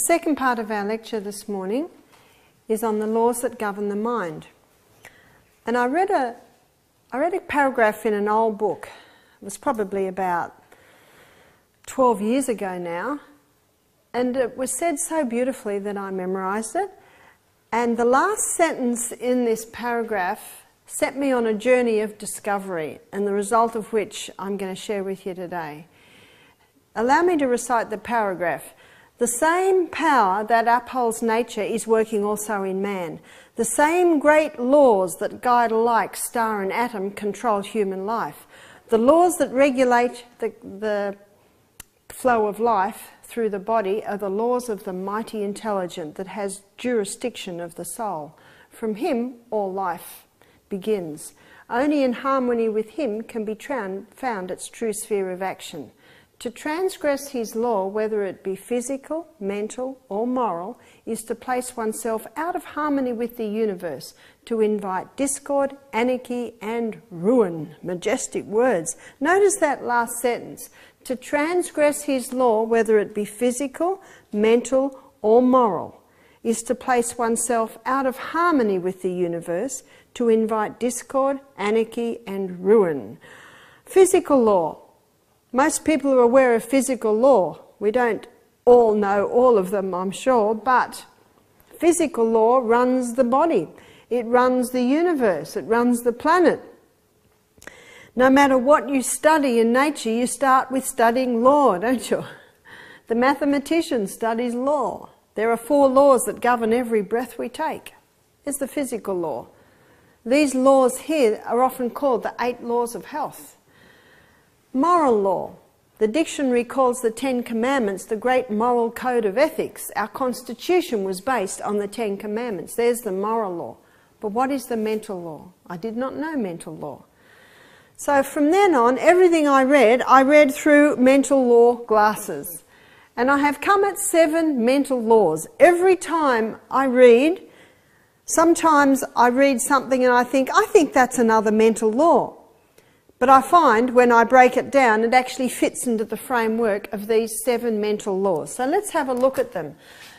The second part of our lecture this morning is on the laws that govern the mind. And I read a paragraph in an old book. It was probably about 12 years ago now, and it was said so beautifully that I memorized it. And the last sentence in this paragraph set me on a journey of discovery, and the result of which I'm going to share with you today. Allow me to recite the paragraph. The same power that upholds nature is working also in man. The same great laws that guide alike star and atom control human life. The laws that regulate the flow of life through the body are the laws of the mighty intelligent that has jurisdiction of the soul. From him all life begins. Only in harmony with him can be found its true sphere of action. To transgress his law, whether it be physical, mental or moral, is to place oneself out of harmony with the universe, to invite discord, anarchy and ruin. Majestic words. Notice that last sentence. To transgress his law, whether it be physical, mental or moral, is to place oneself out of harmony with the universe, to invite discord, anarchy and ruin. Physical law. Most people are aware of physical law. We don't all know all of them, I'm sure, but physical law runs the body. It runs the universe. It runs the planet. No matter what you study in nature, you start with studying law, don't you? The mathematician studies law. There are four laws that govern every breath we take. It's the physical law. These laws here are often called the 8 laws of health. Moral law. The dictionary calls the 10 Commandments the great moral code of ethics. Our Constitution was based on the 10 Commandments. There's the moral law. But what is the mental law? I did not know mental law. So from then on, everything I read through mental law glasses. And I have come at 7 mental laws. Every time I read, sometimes I read something and I think that's another mental law. But I find when I break it down, it actually fits into the framework of these 7 mental laws. So let's have a look at them.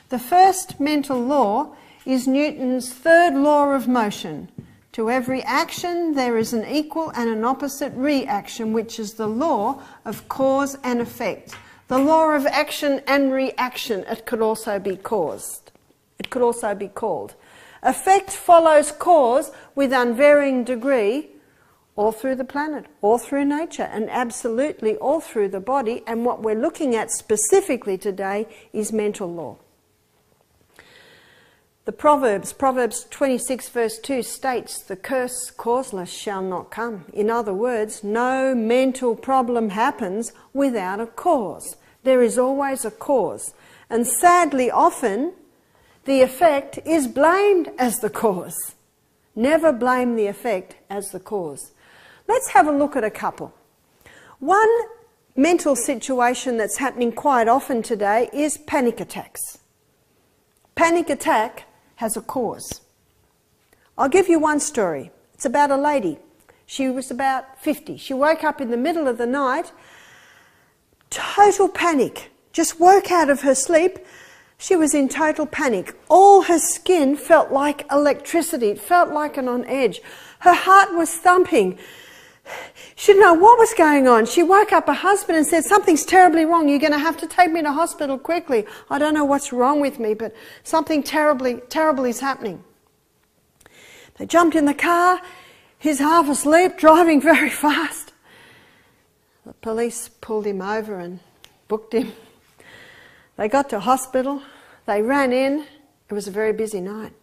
The first mental law is Newton's third law of motion. To every action there is an equal and an opposite reaction, which is the law of cause and effect. The law of action and reaction, it could also be caused. It could also be called. Effect follows cause with unvarying degree, all through the planet, all through nature, and absolutely all through the body. And what we're looking at specifically today is mental law. The Proverbs 26 verse 2 states, the curse causeless shall not come. In other words, no mental problem happens without a cause. There is always a cause. And sadly, often, the effect is blamed as the cause. Never blame the effect as the cause. Let's have a look at a couple. One mental situation that's happening quite often today is panic attacks. Panic attack has a cause. I'll give you one story. It's about a lady. She was about 50. She woke up in the middle of the night, total panic, just woke out of her sleep. She was in total panic. All her skin felt like electricity. It felt like an on edge. Her heart was thumping. She didn't know what was going on. She woke up her husband and said, something's terribly wrong. You're going to have to take me to hospital quickly. I don't know what's wrong with me, but something terrible is happening. They jumped in the car. He's half asleep, driving very fast. The police pulled him over and booked him. They got to hospital, they ran in, it was a very busy night.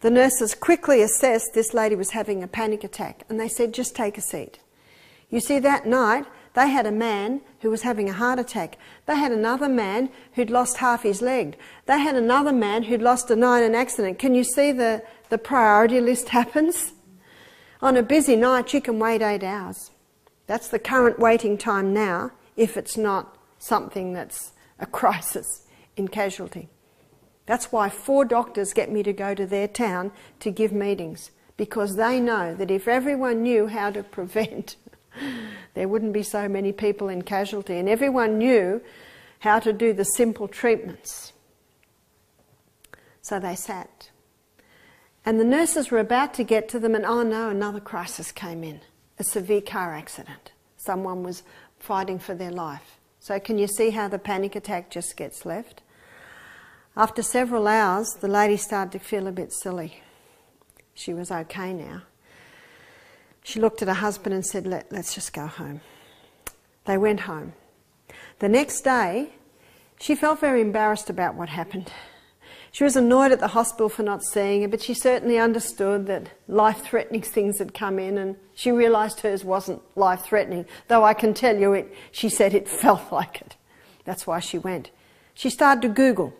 The nurses quickly assessed this lady was having a panic attack and they said, just take a seat. You see, that night they had a man who was having a heart attack. They had another man who'd lost half his leg. They had another man who'd lost a eye in an accident. Can you see the priority list happens? On a busy night you can wait 8 hours. That's the current waiting time now, if it's not something that's a crisis in casualty. That's why 4 doctors get me to go to their town to give meetings, because they know that if everyone knew how to prevent, there wouldn't be so many people in casualty, and everyone knew how to do the simple treatments. So they sat. And the nurses were about to get to them, and oh no, another crisis came in. A severe car accident. Someone was fighting for their life. So can you see how the panic attack just gets left? After several hours, the lady started to feel a bit silly. She was okay now. She looked at her husband and said, let's just go home. They went home. The next day, she felt very embarrassed about what happened. She was annoyed at the hospital for not seeing her, but she certainly understood that life-threatening things had come in, and she realised hers wasn't life-threatening, though I can tell you it, she said it felt like it. That's why she went. She started to Google.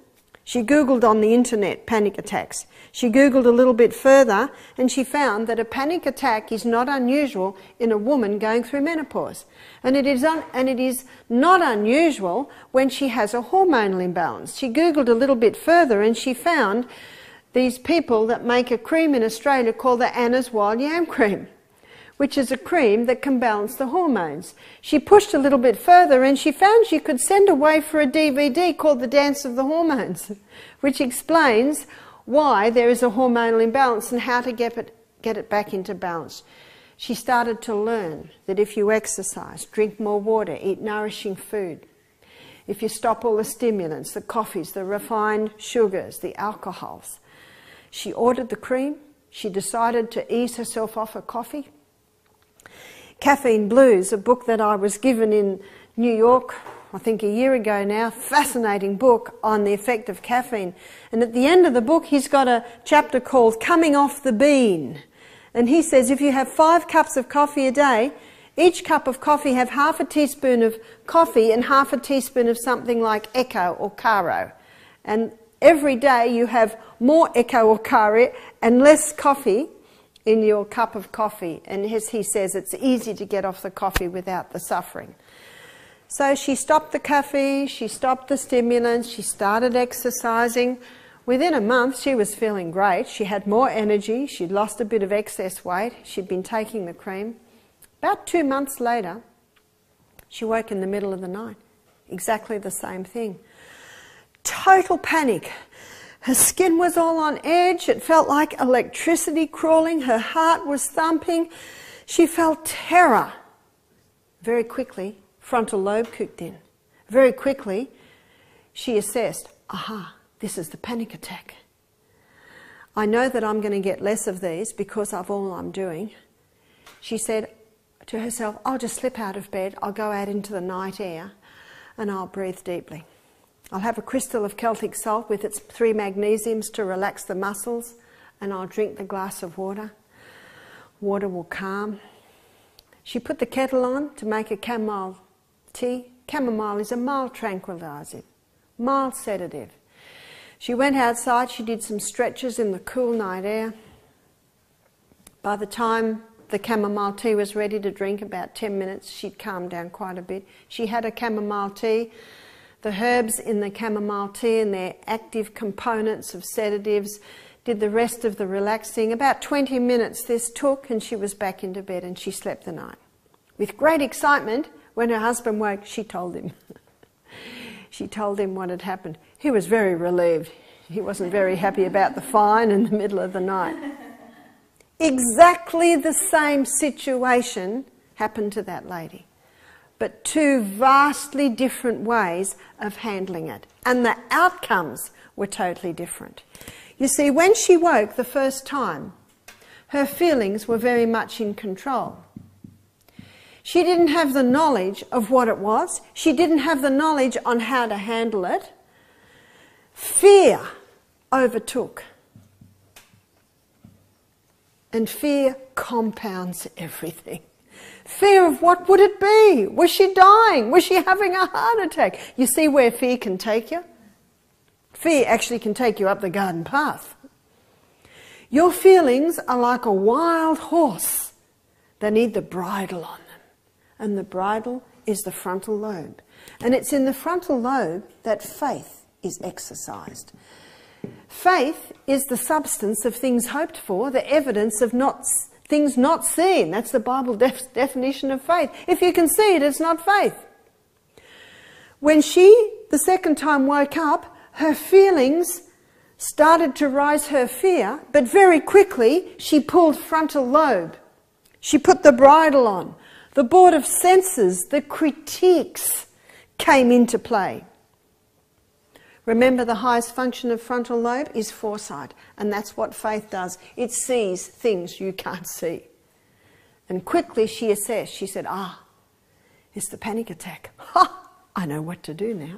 She Googled on the internet panic attacks. She Googled a little bit further, and she found that a panic attack is not unusual in a woman going through menopause. And it is not unusual when she has a hormonal imbalance. She Googled a little bit further, and she found these people that make a cream in Australia called the Anna's Wild Yam Cream, which is a cream that can balance the hormones. She pushed a little bit further and she found she could send away for a DVD called The Dance of the Hormones, which explains why there is a hormonal imbalance and how to get it back into balance. She started to learn that if you exercise, drink more water, eat nourishing food, if you stop all the stimulants, the coffees, the refined sugars, the alcohols. She ordered the cream. She decided to ease herself off her coffee. Caffeine Blues, a book that I was given in New York, I think a year ago now, fascinating book on the effect of caffeine. And at the end of the book, he's got a chapter called Coming Off the Bean. And he says, if you have 5 cups of coffee a day, each cup of coffee have half a teaspoon of coffee and half a teaspoon of something like Echo or Caro. And every day you have more Echo or Caro and less coffee in your cup of coffee. And as he says, it's easy to get off the coffee without the suffering. So she stopped the coffee, she stopped the stimulants, she started exercising. Within a month, she was feeling great. She had more energy, she'd lost a bit of excess weight, she'd been taking the cream. About 2 months later, she woke in the middle of the night. Exactly the same thing. Total panic. Her skin was all on edge, it felt like electricity crawling, her heart was thumping, she felt terror. Very quickly, frontal lobe kicked in. Very quickly, she assessed, aha, this is the panic attack. I know that I'm going to get less of these because of all I'm doing. She said to herself, I'll just slip out of bed, I'll go out into the night air and I'll breathe deeply. I'll have a crystal of Celtic salt with its 3 magnesiums to relax the muscles, and I'll drink the glass of water. Water will calm. She put the kettle on to make a chamomile tea. Chamomile is a mild tranquilizer, mild sedative. She went outside, she did some stretches in the cool night air. By the time the chamomile tea was ready to drink, about 10 minutes, she'd calmed down quite a bit. She had a chamomile tea. The herbs in the chamomile tea and their active components of sedatives did the rest of the relaxing. About 20 minutes this took, and she was back into bed and she slept the night. With great excitement, when her husband woke, she told him. She told him what had happened. He was very relieved. He wasn't very happy about the fine in the middle of the night. Exactly the same situation happened to that lady, but 2 vastly different ways of handling it. And the outcomes were totally different. You see, when she woke the first time, her feelings were very much in control. She didn't have the knowledge of what it was. She didn't have the knowledge on how to handle it. Fear overtook. And fear compounds everything. Fear of what would it be? Was she dying? Was she having a heart attack? You see where fear can take you? Fear actually can take you up the garden path. Your feelings are like a wild horse. They need the bridle on them. And the bridle is the frontal lobe. And it's in the frontal lobe that faith is exercised. Faith is the substance of things hoped for, the evidence of things not seen. That's the Bible definition of faith. If you can see it, it's not faith. When she, the second time, woke up, her feelings started to rise her fear, but very quickly she pulled frontal lobe. She put the bridle on. The board of senses, the critiques came into play. Remember, the highest function of frontal lobe is foresight, and that's what faith does. It sees things you can't see. And quickly she assessed. She said, ah, it's the panic attack. Ha! I know what to do now.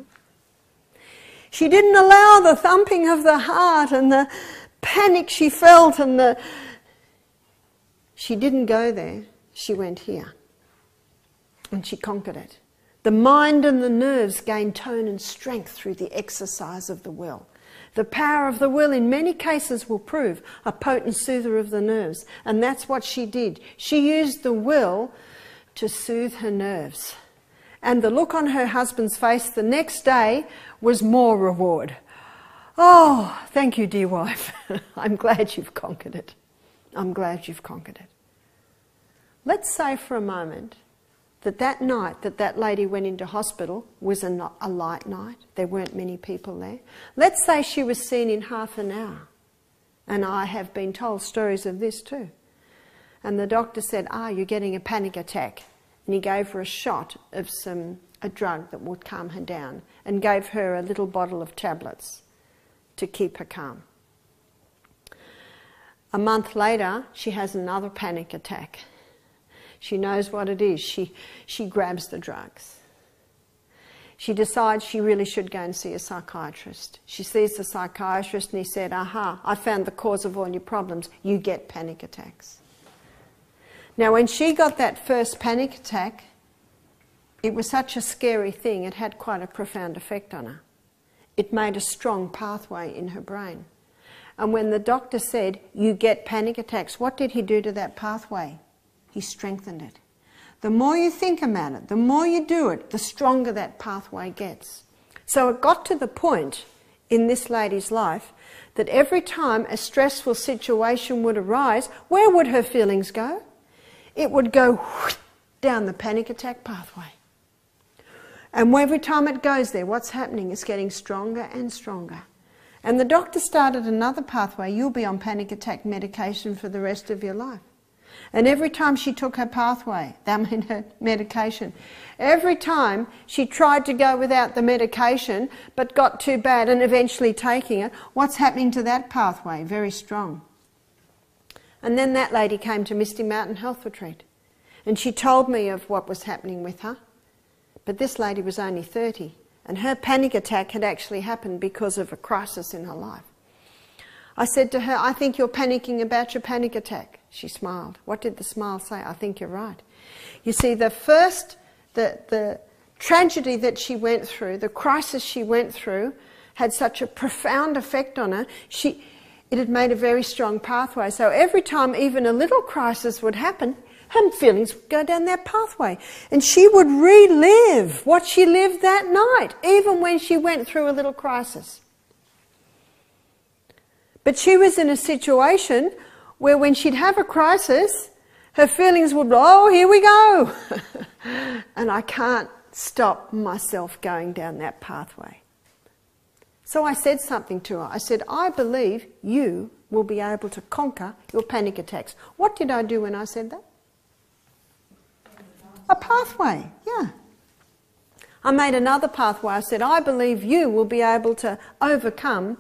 She didn't allow the thumping of the heart and the panic she felt and the... She didn't go there. She went here. And she conquered it. The mind and the nerves gain tone and strength through the exercise of the will. The power of the will in many cases will prove a potent soother of the nerves. And that's what she did. She used the will to soothe her nerves. And the look on her husband's face the next day was more reward. Oh, thank you, dear wife. I'm glad you've conquered it. I'm glad you've conquered it. Let's say for a moment that that night that that lady went into hospital was a light night. There weren't many people there. Let's say she was seen in half an hour. And I have been told stories of this too. And the doctor said, ah, you're getting a panic attack. And he gave her a shot of a drug that would calm her down and gave her a little bottle of tablets to keep her calm. A month later, she has another panic attack. She knows what it is. She grabs the drugs. She decides she really should go and see a psychiatrist. She sees the psychiatrist and he said, aha, I found the cause of all your problems. You get panic attacks. Now, when she got that first panic attack, it was such a scary thing, it had quite a profound effect on her. It made a strong pathway in her brain. And when the doctor said, you get panic attacks, what did he do to that pathway? He strengthened it. The more you think about it, the more you do it, the stronger that pathway gets. So it got to the point in this lady's life that every time a stressful situation would arise, where would her feelings go? It would go whoosh, down the panic attack pathway. And every time it goes there, what's happening is getting stronger and stronger. And the doctor started another pathway. You'll be on panic attack medication for the rest of your life. And every time she took her pathway, that meant her medication, every time she tried to go without the medication but got too bad and eventually taking it, what's happening to that pathway? Very strong. And then that lady came to Misty Mountain Health Retreat and she told me of what was happening with her. But this lady was only 30 and her panic attack had actually happened because of a crisis in her life. I said to her, I think you're panicking about your panic attack. She smiled. What did the smile say? I think you're right. You see, the tragedy that she went through, the crisis she went through, had such a profound effect on her. It had made a very strong pathway. So every time even a little crisis would happen, her feelings would go down that pathway. And she would relive what she lived that night, even when she went through a little crisis. But she was in a situation where when she'd have a crisis, her feelings would, oh, here we go. And I can't stop myself going down that pathway. So I said something to her. I said, I believe you will be able to conquer your panic attacks. What did I do when I said that? A pathway, yeah. I made another pathway. I said, I believe you will be able to overcome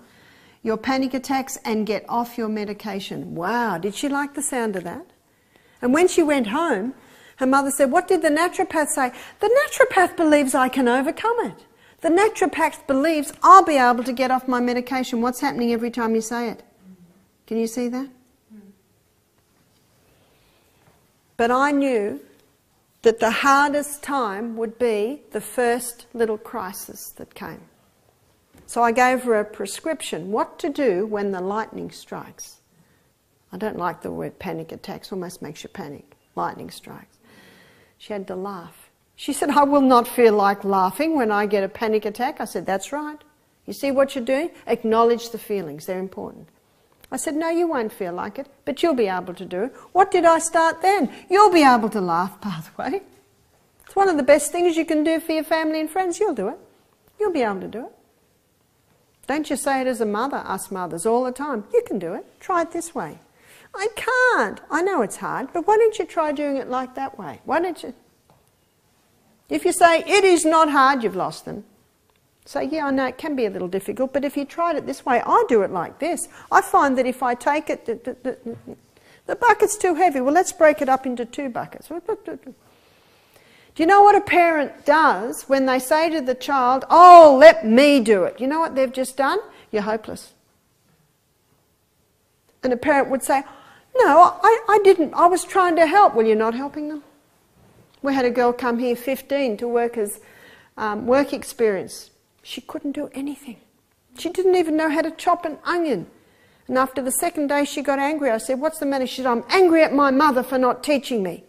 your panic attacks and get off your medication. Wow, did she like the sound of that? And when she went home, her mother said, what did the naturopath say? The naturopath believes I can overcome it. The naturopath believes I'll be able to get off my medication. What's happening every time you say it? Can you see that? But I knew that the hardest time would be the first little crisis that came. So I gave her a prescription, what to do when the lightning strikes. I don't like the word panic attacks, almost makes you panic. Lightning strikes. She had to laugh. She said, I will not feel like laughing when I get a panic attack. I said, that's right. You see what you're doing? Acknowledge the feelings. They're important. I said, no, you won't feel like it, but you'll be able to do it. What did I start then? You'll be able to laugh, pathway. It's one of the best things you can do for your family and friends. You'll do it. You'll be able to do it. Don't you say it as a mother, us mothers, all the time? You can do it. Try it this way. I can't. I know it's hard, but why don't you try doing it like that way? Why don't you? If you say, it is not hard, you've lost them. Say, yeah, I know it can be a little difficult, but if you tried it this way, I do it like this. I find that if I take it, the bucket's too heavy. Well, let's break it up into two buckets. Do you know what a parent does when they say to the child, oh, let me do it? You know what they've just done? You're hopeless. And a parent would say, no, I didn't. I was trying to help. Well, you're not helping them. We had a girl come here, 15, to work as work experience. She couldn't do anything. She didn't even know how to chop an onion. And after the second day, she got angry. I said, what's the matter? She said, I'm angry at my mother for not teaching me.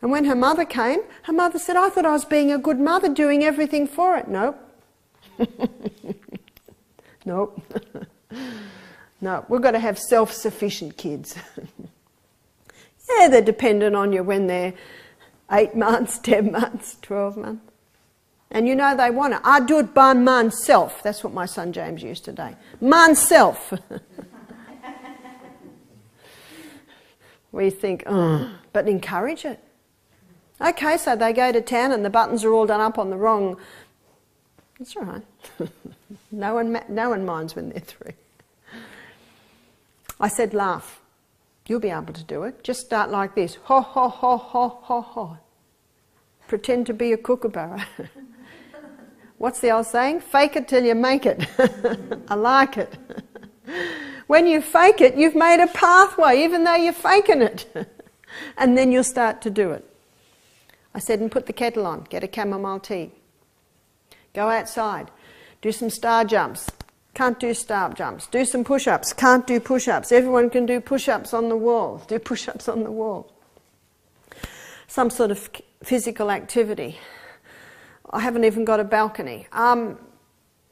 And when her mother came, her mother said, I thought I was being a good mother, doing everything for it. Nope. Nope. No, we've got to have self-sufficient kids. Yeah, they're dependent on you when they're 8 months, 10 months, 12 months. And you know they want it. I do it by myself. That's what my son James used today. Myself. We think, oh, but encourage it. Okay, so they go to town and the buttons are all done up on the wrong. That's all right. No one minds when they're through. I said, laugh. You'll be able to do it. Just start like this. Ho, ho, ho, ho, ho, ho. Pretend to be a kookaburra. What's the old saying? Fake it till you make it. I like it. When you fake it, you've made a pathway, even though you're faking it. And then you'll start to do it. I said, and put the kettle on. Get a chamomile tea. Go outside. Do some star jumps. Can't do star jumps. Do some push-ups. Can't do push-ups. Everyone can do push-ups on the wall. Do push-ups on the wall. Some sort of physical activity. I haven't even got a balcony.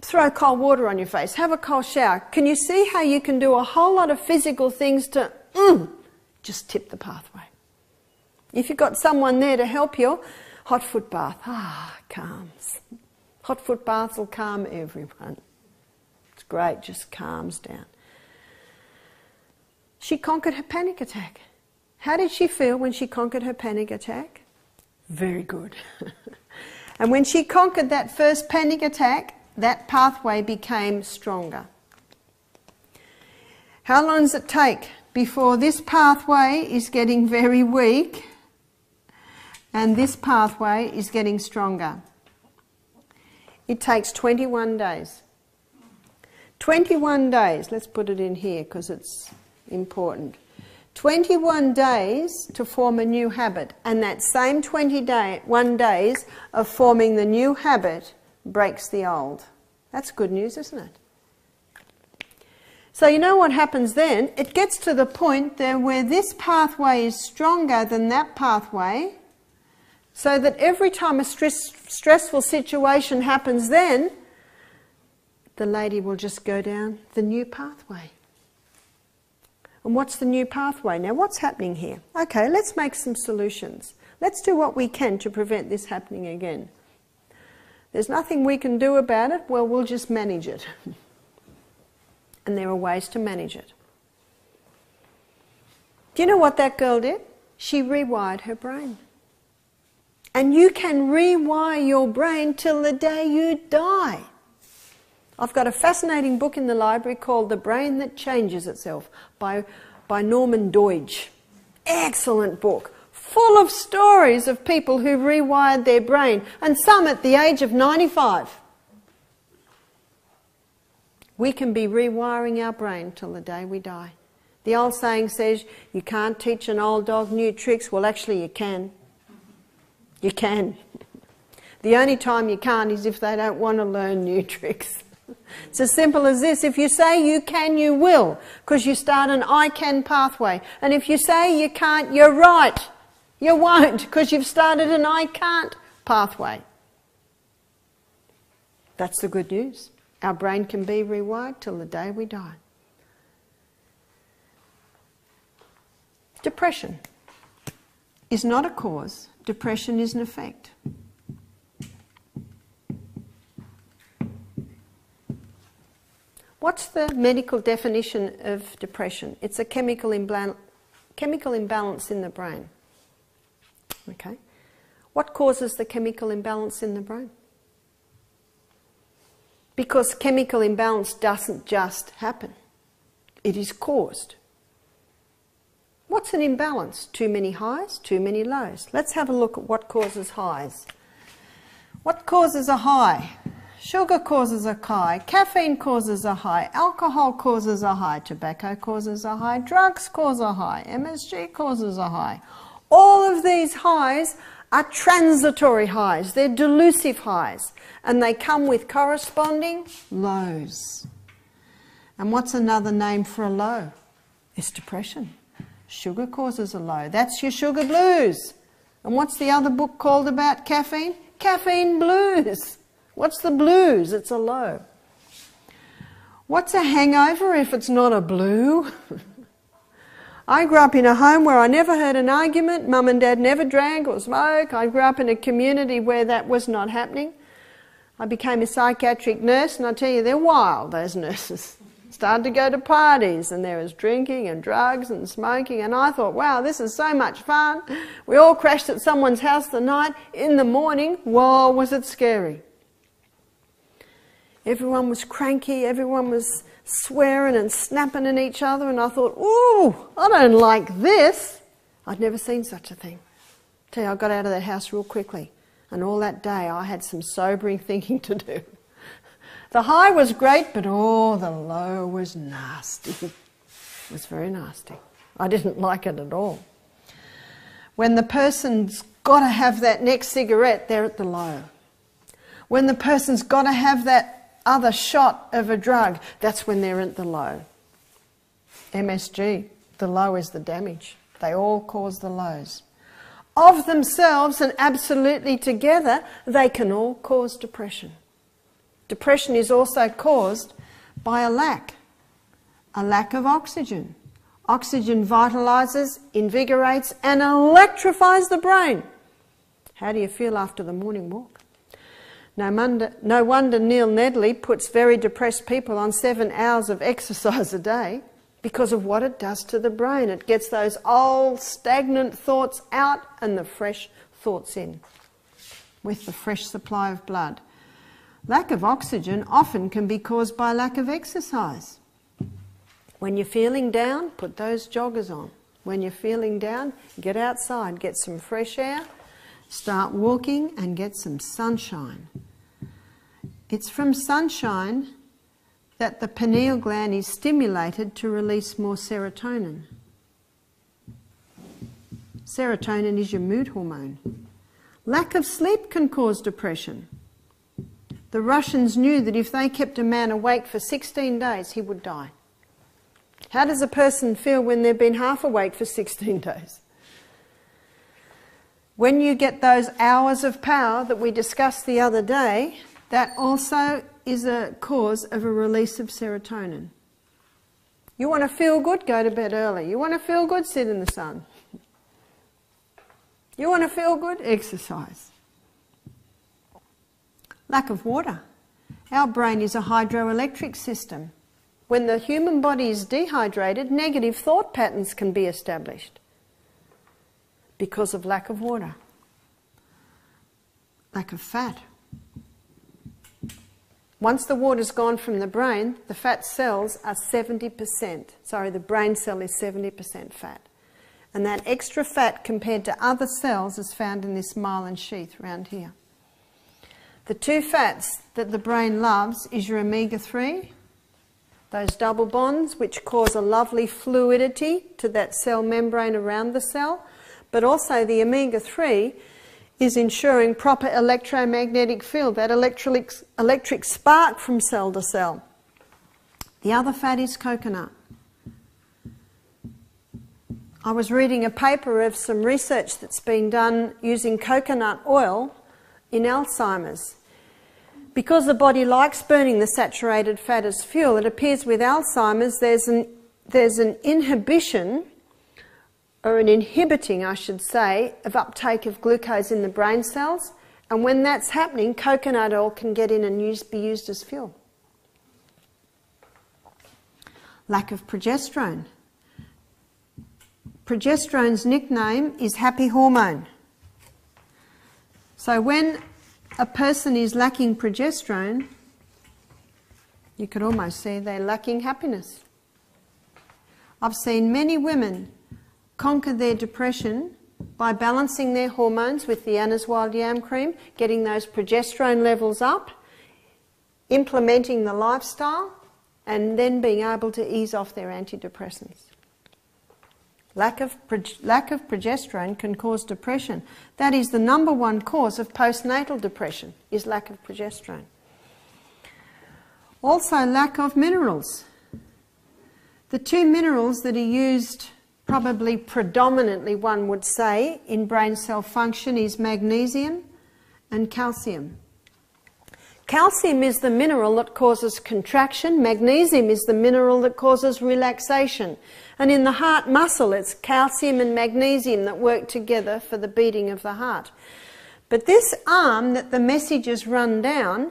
Throw cold water on your face. Have a cold shower. Can you see how you can do a whole lot of physical things to just tip the pathway? If you've got someone there to help you, hot foot bath. Ah, calms. Hot foot baths will calm everyone. It's great, just calms down. She conquered her panic attack. How did she feel when she conquered her panic attack? Very good. And when she conquered that first panic attack, that pathway became stronger. How long does it take before this pathway is getting very weak and this pathway is getting stronger? It takes 21 days. 21 days, let's put it in here because it's important. 21 days to form a new habit, and that same 21 days of forming the new habit breaks the old. That's good news, isn't it? So you know what happens then? It gets to the point that where this pathway is stronger than that pathway, so that every time a stressful situation happens then, the lady will just go down the new pathway. And what's the new pathway? Now, what's happening here? Okay, let's make some solutions. Let's do what we can to prevent this happening again. There's nothing we can do about it. Well, we'll just manage it. And there are ways to manage it. Do you know what that girl did? She rewired her brain. And you can rewire your brain till the day you die. I've got a fascinating book in the library called The Brain That Changes Itself by Norman Doidge. Excellent book, full of stories of people who rewired their brain, and some at the age of 95. We can be rewiring our brain till the day we die. The old saying says, you can't teach an old dog new tricks. Well, actually you can. You can. The only time you can't is if they don't want to learn new tricks. It's as simple as this. If you say you can, you will, because you start an I can pathway. And if you say you can't, you're right. You won't, because you've started an I can't pathway. That's the good news. Our brain can be rewired till the day we die. Depression is not a cause. Depression is an effect. What's the medical definition of depression? It's a chemical imbalance in the brain. Okay. What causes the chemical imbalance in the brain? Because chemical imbalance doesn't just happen. It is caused. What's an imbalance? Too many highs, too many lows. Let's have a look at what causes highs. What causes a high? Sugar causes a high, caffeine causes a high, alcohol causes a high, tobacco causes a high, drugs cause a high, MSG causes a high. All of these highs are transitory highs, they're delusive highs, and they come with corresponding lows. And what's another name for a low? It's depression. Sugar causes a low, that's your sugar blues. And what's the other book called about caffeine? Caffeine Blues. What's the blues? It's a low. What's a hangover if it's not a blue? I grew up in a home where I never heard an argument. Mum and Dad never drank or smoked. I grew up in a community where that was not happening. I became a psychiatric nurse, and I tell you, they're wild, those nurses. Started to go to parties, and there was drinking and drugs and smoking, and I thought, wow, this is so much fun. We all crashed at someone's house the night. In the morning, wow, was it scary. Everyone was cranky, everyone was swearing and snapping at each other, and I thought, ooh, I don't like this. I'd never seen such a thing. Tell you, I got out of that house real quickly, and all that day I had some sobering thinking to do. The high was great, but oh, the low was nasty. It was very nasty. I didn't like it at all. When the person's got to have that next cigarette, they're at the low. When the person's got to have that other shot of a drug, that's when they're at the low. MSG, the low is the damage. They all cause the lows. Of themselves and absolutely together, they can all cause depression. Depression is also caused by a lack of oxygen. Oxygen vitalizes, invigorates, and electrifies the brain. How do you feel after the morning walk? No wonder Neil Nedley puts very depressed people on 7 hours of exercise a day because of what it does to the brain. It gets those old stagnant thoughts out and the fresh thoughts in with the fresh supply of blood. Lack of oxygen often can be caused by lack of exercise. When you're feeling down, put those joggers on. When you're feeling down, get outside, get some fresh air, start walking and get some sunshine. It's from sunshine that the pineal gland is stimulated to release more serotonin. Serotonin is your mood hormone. Lack of sleep can cause depression. The Russians knew that if they kept a man awake for 16 days, he would die. How does a person feel when they've been half awake for 16 days? When you get those hours of power that we discussed the other day, that also is a cause of a release of serotonin. You want to feel good? Go to bed early. You want to feel good? Sit in the sun. You want to feel good? Exercise. Lack of water. Our brain is a hydroelectric system. When the human body is dehydrated, negative thought patterns can be established because of lack of water. Lack of fat. Once the water's gone from the brain, the fat cells are 70%. Sorry, the brain cell is 70% fat. And that extra fat compared to other cells is found in this myelin sheath around here. The two fats that the brain loves is your omega-3, those double bonds which cause a lovely fluidity to that cell membrane around the cell, but also the omega-3 is ensuring proper electromagnetic field, that electric spark from cell to cell. The other fat is coconut. I was reading a paper of some research that's been done using coconut oil in Alzheimer's. Because the body likes burning the saturated fat as fuel, it appears with Alzheimer's there's an inhibition, or an inhibiting I should say, of uptake of glucose in the brain cells, and when that's happening, coconut oil can get in and be used as fuel. lack of progesterone. Progesterone's nickname is happy hormone. So when a person is lacking progesterone, you could almost see they're lacking happiness. I've seen many women conquer their depression by balancing their hormones with the Anna's Wild Yam Cream, getting those progesterone levels up, implementing the lifestyle, and then being able to ease off their antidepressants. Lack of progesterone can cause depression. That is the number one cause of postnatal depression, is lack of progesterone. Also, lack of minerals. The two minerals that are used probably predominantly, one would say, in brain cell function is magnesium and calcium. Calcium is the mineral that causes contraction. Magnesium is the mineral that causes relaxation. And in the heart muscle, it's calcium and magnesium that work together for the beating of the heart. But this arm that the messages run down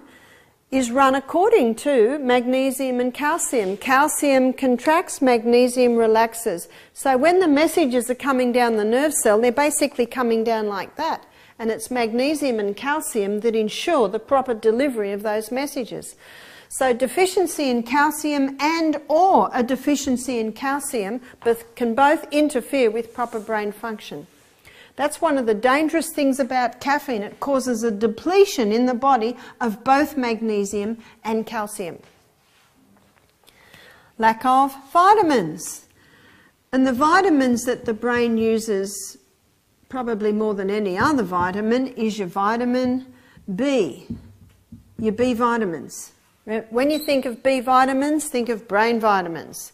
is run according to magnesium and calcium. Calcium contracts, magnesium relaxes. So when the messages are coming down the nerve cell, they're basically coming down like that. And it's magnesium and calcium that ensure the proper delivery of those messages. So deficiency in calcium and or a deficiency in calcium can both interfere with proper brain function. That's one of the dangerous things about caffeine. It causes a depletion in the body of both magnesium and calcium. Lack of vitamins. And the vitamins that the brain uses probably more than any other vitamin is your vitamin B, your B vitamins. When you think of B vitamins, think of brain vitamins.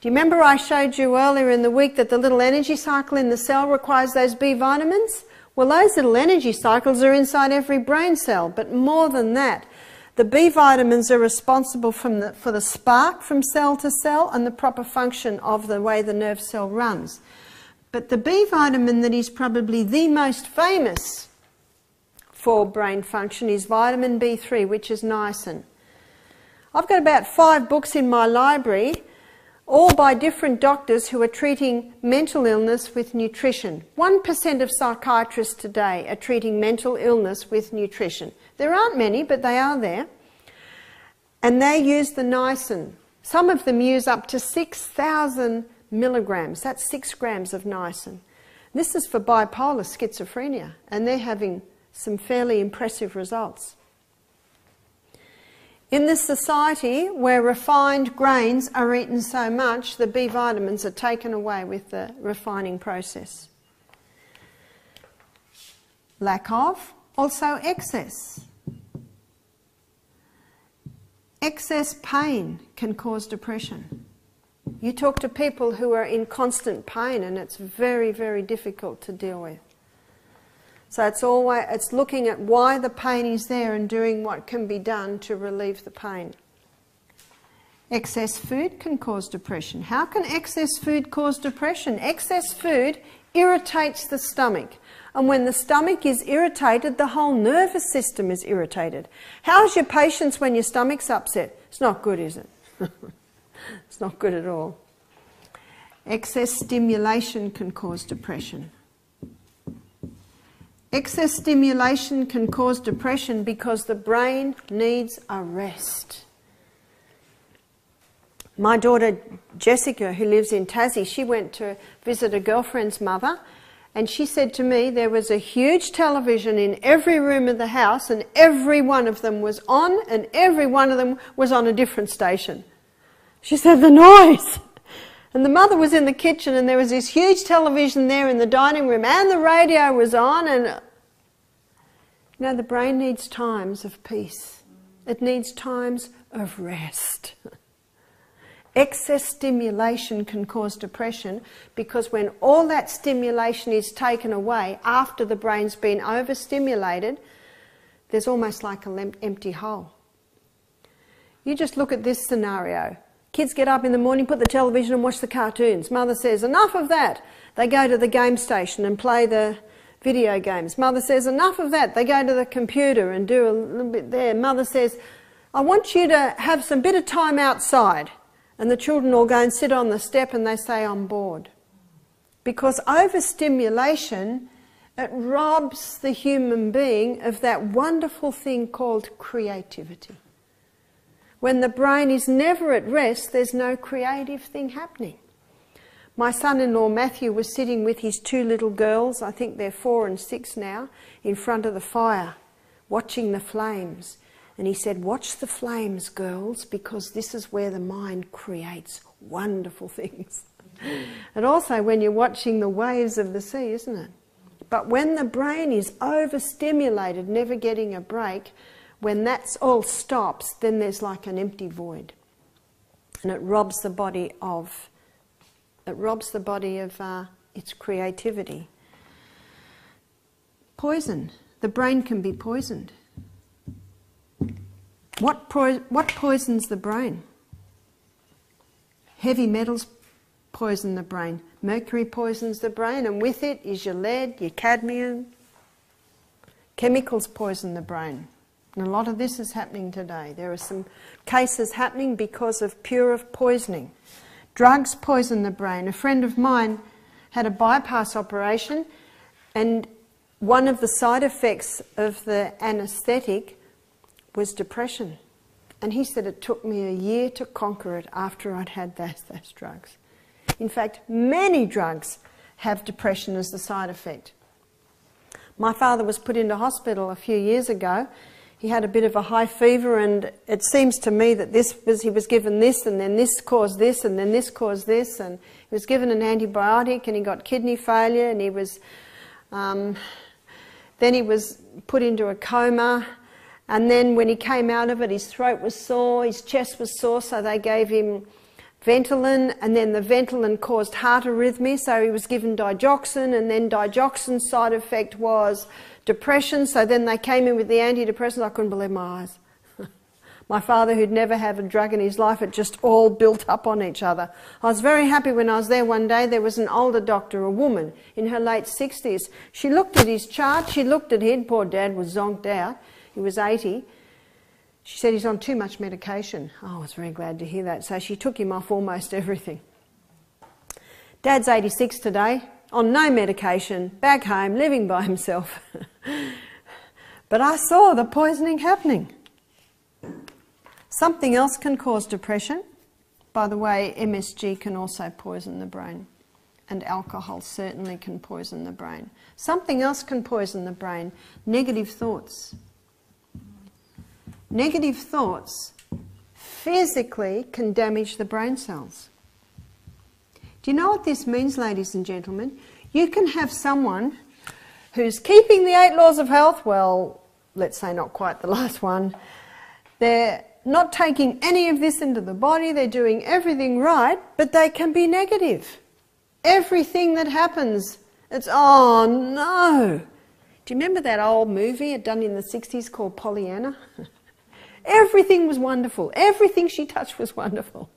Do you remember I showed you earlier in the week that the little energy cycle in the cell requires those B vitamins? Well, those little energy cycles are inside every brain cell, but more than that, the B vitamins are responsible for the spark from cell to cell and the proper function of the way the nerve cell runs. But the B vitamin that is probably the most famous for brain function is vitamin B3, which is niacin. I've got about 5 books in my library, all by different doctors who are treating mental illness with nutrition. 1% of psychiatrists today are treating mental illness with nutrition. There aren't many, but they are there. And they use the niacin. Some of them use up to 6,000 milligrams, that's 6 grams of niacin. This is for bipolar schizophrenia, and they're having some fairly impressive results. In this society where refined grains are eaten so much, the B vitamins are taken away with the refining process. Lack of, also excess. Excess pain can cause depression. You talk to people who are in constant pain and it's very, very difficult to deal with. So it's looking at why the pain is there and doing what can be done to relieve the pain. Excess food can cause depression. How can excess food cause depression? Excess food irritates the stomach. And when the stomach is irritated, the whole nervous system is irritated. How's your patience when your stomach's upset? It's not good, is it? It's not good at all. Excess stimulation can cause depression. Excess stimulation can cause depression because the brain needs a rest. My daughter Jessica, who lives in Tassie, she went to visit a girlfriend's mother, and she said to me there was a huge television in every room of the house, and every one of them was on, and every one of them was on a different station. She said, the noise! And the mother was in the kitchen and there was this huge television there in the dining room and the radio was on, and you know, the brain needs times of peace. It needs times of rest. Excess stimulation can cause depression because when all that stimulation is taken away after the brain's been overstimulated, there's almost like an empty hole. You just look at this scenario. Kids get up in the morning, put the television and watch the cartoons. Mother says, enough of that. They go to the game station and play the video games. Mother says, enough of that. They go to the computer and do a little bit there. Mother says, I want you to have some bit of time outside. and the children all go and sit on the step and they say, I'm bored. Because overstimulation, it robs the human being of that wonderful thing called creativity. When the brain is never at rest, there's no creative thing happening. My son-in-law Matthew was sitting with his two little girls, I think they're 4 and 6 now, in front of the fire, watching the flames. And he said, watch the flames, girls, because this is where the mind creates wonderful things. And also when you're watching the waves of the sea, isn't it? But when the brain is overstimulated, never getting a break, when that's all stops, then there's like an empty void, and it robs the body of its creativity. Poison. The brain can be poisoned. What poisons the brain? Heavy metals poison the brain. Mercury poisons the brain, and with it is your lead, your cadmium. Chemicals poison the brain. And a lot of this is happening today. There are some cases happening because of pure poisoning. Drugs poison the brain. A friend of mine had a bypass operation, and one of the side effects of the anaesthetic was depression. And he said it took me a year to conquer it after I'd had those drugs. In fact, many drugs have depression as the side effect. My father was put into hospital a few years ago. He had a bit of a high fever, and it seems to me that he was given this, and then this caused this, and then this caused this, and he was given an antibiotic, and he got kidney failure, and he was, then he was put into a coma, and then when he came out of it, his throat was sore, his chest was sore, so they gave him Ventolin, and then the Ventolin caused heart arrhythmia, so he was given digoxin, and then digoxin's side effect was depression, so then they came in with the antidepressants. I couldn't believe my eyes. My father, who'd never had a drug in his life, it just all built up on each other. I was very happy when I was there one day. There was an older doctor, a woman, in her late 60s. She looked at his chart, she looked at him, poor dad was zonked out, he was 80. She said, he's on too much medication. Oh, I was very glad to hear that. So she took him off almost everything. Dad's 86 today, on no medication, back home, living by himself. But I saw the poisoning happening. Something else can cause depression. By the way, MSG can also poison the brain, and alcohol certainly can poison the brain. Something else can poison the brain: negative thoughts. Negative thoughts physically can damage the brain cells. Do you know what this means, ladies and gentlemen? You can have someone who's keeping the 8 laws of health, well, let's say not quite the last one. They're not taking any of this into the body, they're doing everything right, but they can be negative. Everything that happens, it's, oh no. Do you remember that old movie done in the 60s called Pollyanna? Everything was wonderful. Everything she touched was wonderful.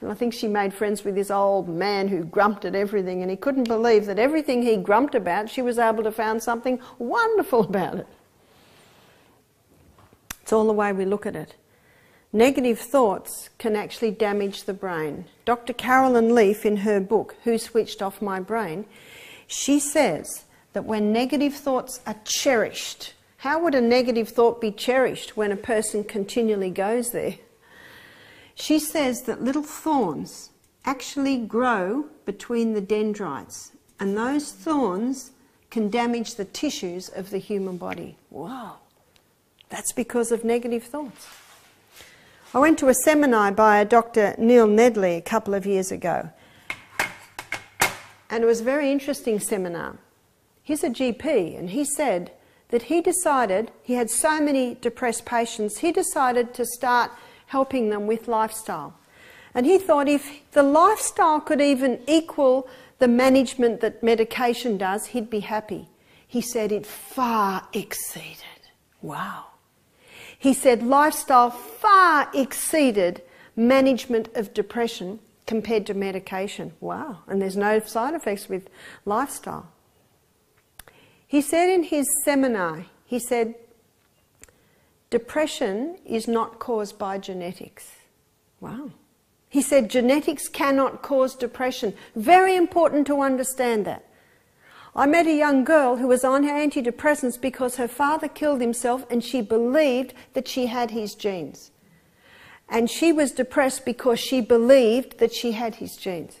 And I think she made friends with this old man who grumped at everything, and he couldn't believe that everything he grumped about, she was able to find something wonderful about it. It's all the way we look at it. Negative thoughts can actually damage the brain. Dr. Carolyn Leaf, in her book, Who Switched Off My Brain, she says that when negative thoughts are cherished — how would a negative thought be cherished when a person continually goes there? She says that little thorns actually grow between the dendrites, and those thorns can damage the tissues of the human body. Wow, that's because of negative thoughts. I went to a seminar by Dr. Neil Nedley a couple of years ago, and it was a very interesting seminar. He's a GP, and he said that he decided — he had so many depressed patients — he decided to start helping them with lifestyle. And he thought if the lifestyle could even equal the management that medication does, he'd be happy. He said it far exceeded. Wow. He said lifestyle far exceeded management of depression compared to medication. Wow. And there's no side effects with lifestyle. He said in his seminar, he said, depression is not caused by genetics. Wow. He said genetics cannot cause depression. Very important to understand that. I met a young girl who was on her antidepressants because her father killed himself and she believed that she had his genes. And she was depressed because she believed that she had his genes.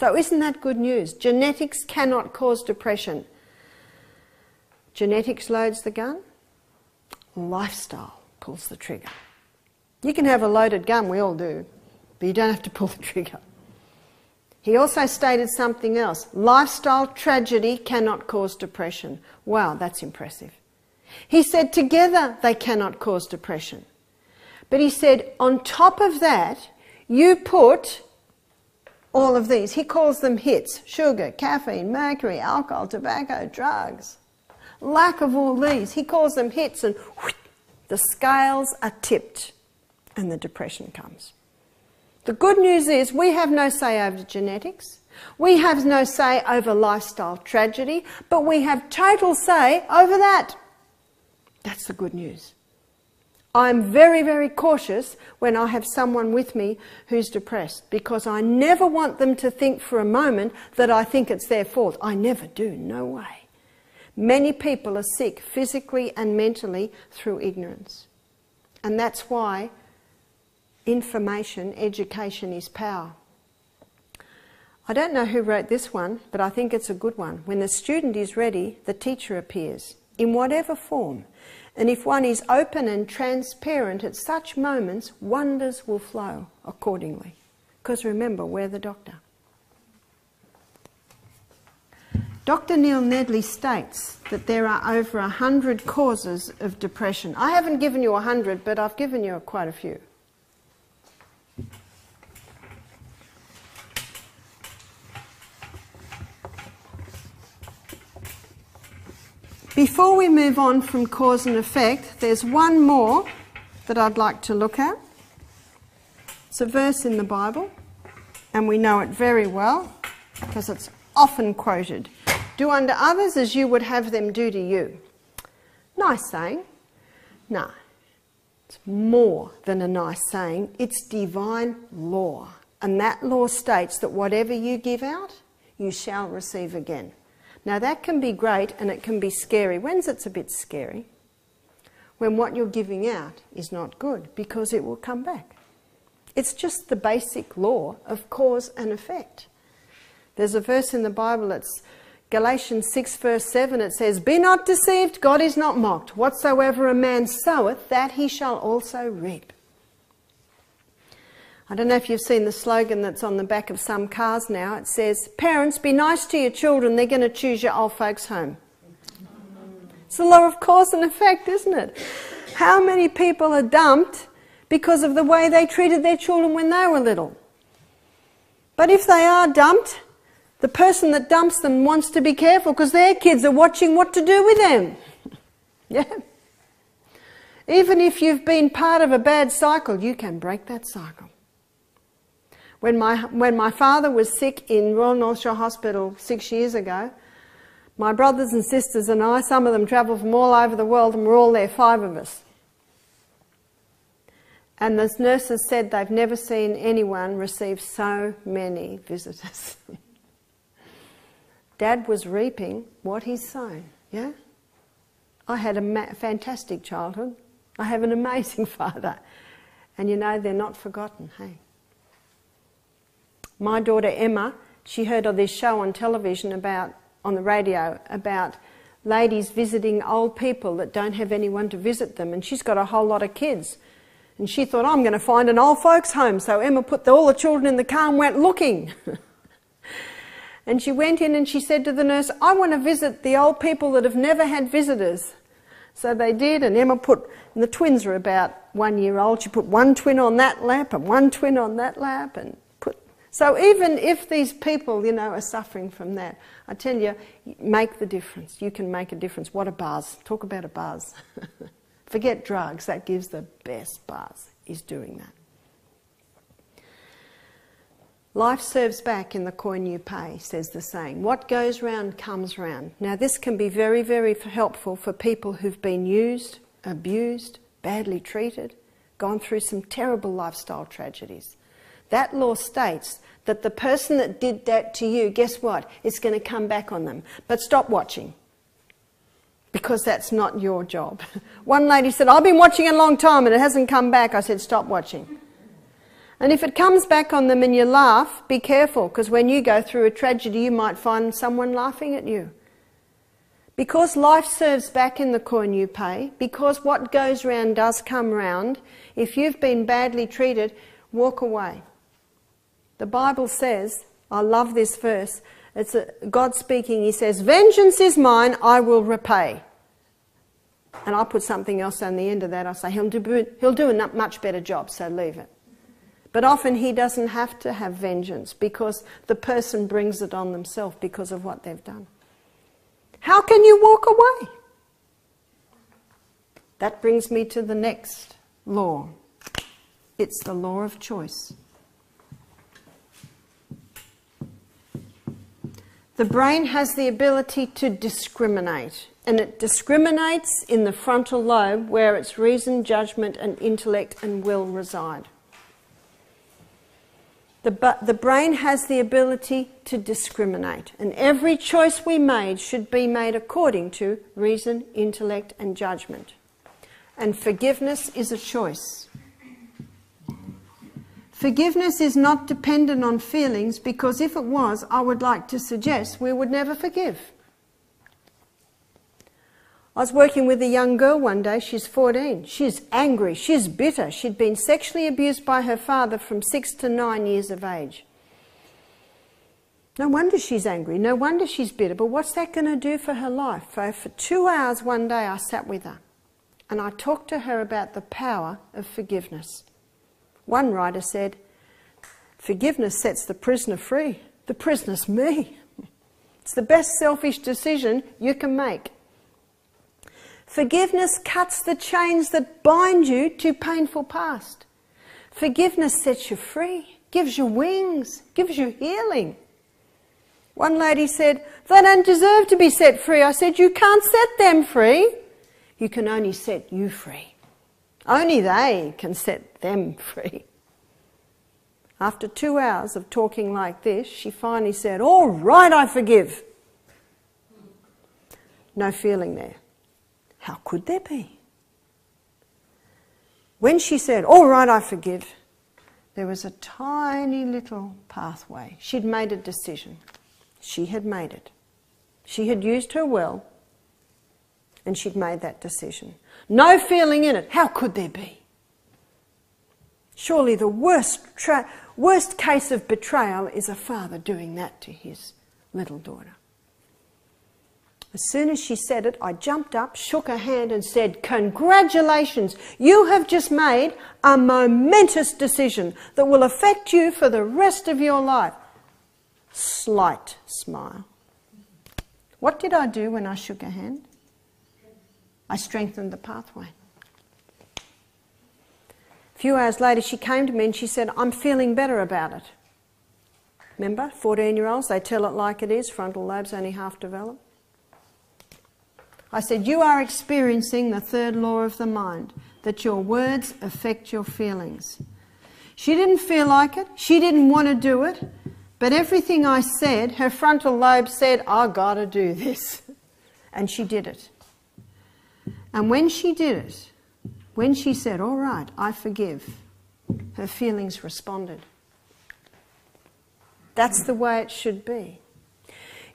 So isn't that good news? Genetics cannot cause depression. Genetics loads the gun. Lifestyle pulls the trigger. You can have a loaded gun, we all do, but you don't have to pull the trigger. He also stated something else. Lifestyle tragedy cannot cause depression. Wow, that's impressive. He said together they cannot cause depression. But he said on top of that, you put all of these. He calls them hits. Sugar, caffeine, mercury, alcohol, tobacco, drugs. Lack of all these. He calls them hits, and whoosh, the scales are tipped and the depression comes. The good news is we have no say over genetics, we have no say over lifestyle tragedy, but we have total say over that. That's the good news. I'm very, very cautious when I have someone with me who's depressed, because I never want them to think for a moment that I think it's their fault. I never do, no way. Many people are sick physically and mentally through ignorance. And that's why information, education is power. I don't know who wrote this one, but I think it's a good one. When the student is ready, the teacher appears, in whatever form. And if one is open and transparent at such moments, wonders will flow accordingly. Because remember, we're the doctor. Dr. Neil Nedley states that there are over 100 causes of depression. I haven't given you 100, but I've given you quite a few. Before we move on from cause and effect, there's one more that I'd like to look at. It's a verse in the Bible, and we know it very well because it's often quoted. Do unto others as you would have them do to you. Nice saying. No, it's more than a nice saying. It's divine law. And that law states that whatever you give out, you shall receive again. Now that can be great and it can be scary. When's it's a bit scary? When what you're giving out is not good, because it will come back. It's just the basic law of cause and effect. There's a verse in the Bible, it's Galatians 6 verse 7, it says, "Be not deceived, God is not mocked. Whatsoever a man soweth, that he shall also reap." I don't know if you've seen the slogan that's on the back of some cars now. It says, "Parents, be nice to your children. They're going to choose your old folks home." It's the law of cause and effect, isn't it? How many people are dumped because of the way they treated their children when they were little? But if they are dumped, the person that dumps them wants to be careful because their kids are watching what to do with them. Yeah. Even if you've been part of a bad cycle, you can break that cycle. When my father was sick in Royal North Shore Hospital 6 years ago, my brothers and sisters and I, some of them travelled from all over the world, and we're all there, five of us. And the nurses said they've never seen anyone receive so many visitors. Dad was reaping what he's sown, yeah? I had a fantastic childhood. I have an amazing father. And you know, they're not forgotten, hey? My daughter Emma, she heard of this show on television about, on the radio, about ladies visiting old people that don't have anyone to visit them, and she's got a whole lot of kids. And she thought, I'm going to find an old folks home. So Emma put all the children in the car and went looking. And she went in and she said to the nurse, I want to visit the old people that have never had visitors. So they did, and Emma put, and the twins were about 1 year old, she put one twin on that lap and one twin on that lap, and so even if these people, you know, are suffering from that, I tell you, make the difference. You can make a difference. What a buzz. Talk about a buzz. Forget drugs. That gives the best buzz, is doing that. Life serves back in the coin you pay, says the saying. What goes round comes round. Now this can be very, very helpful for people who've been used, abused, badly treated, gone through some terrible lifestyle tragedies. That law states that the person that did that to you, guess what? It's going to come back on them. But stop watching, because that's not your job. One lady said, I've been watching a long time and it hasn't come back. I said, stop watching. And if it comes back on them and you laugh, be careful, because when you go through a tragedy, you might find someone laughing at you. Because life serves back in the coin you pay, because what goes round does come round, if you've been badly treated, walk away. The Bible says, I love this verse, it's God speaking, he says, vengeance is mine, I will repay. And I put something else on the end of that, I say, he'll do a much better job, so leave it. But often he doesn't have to have vengeance, because the person brings it on themselves because of what they've done. How can you walk away? That brings me to the next law. It's the law of choice. The brain has the ability to discriminate, and it discriminates in the frontal lobe where its reason, judgment, and intellect and will reside. The brain has the ability to discriminate, and every choice we made should be made according to reason, intellect and judgment. And forgiveness is a choice. Forgiveness is not dependent on feelings, because if it was, I would like to suggest we would never forgive. I was working with a young girl one day, she's 14, she's angry, she's bitter, she'd been sexually abused by her father from 6 to 9 years of age. No wonder she's angry, no wonder she's bitter, but what's that going to do for her life? For 2 hours one day I sat with her and I talked to her about the power of forgiveness. One writer said, forgiveness sets the prisoner free, the prisoner's me. It's the best selfish decision you can make. Forgiveness cuts the chains that bind you to painful past. Forgiveness sets you free, gives you wings, gives you healing. One lady said, they don't deserve to be set free. I said, you can't set them free. You can only set you free. Only they can set them free. After 2 hours of talking like this, she finally said, all right, I forgive. No feeling there. How could there be? When she said, all right, I forgive, there was a tiny little pathway. She'd made a decision. She had made it. She had used her will, and she'd made that decision. No feeling in it. How could there be? Surely the worst case of betrayal is a father doing that to his little daughter. As soon as she said it, I jumped up, shook her hand and said, congratulations, you have just made a momentous decision that will affect you for the rest of your life. Slight smile. What did I do when I shook her hand? I strengthened the pathway. A few hours later, she came to me and she said, I'm feeling better about it. Remember, 14-year-olds, they tell it like it is, frontal lobe's only half developed. I said, you are experiencing the third law of the mind, that your words affect your feelings. She didn't feel like it. She didn't want to do it. But everything I said, her frontal lobe said, I gotta do this. And she did it. And when she did it, when she said, all right, I forgive, her feelings responded. That's the way it should be.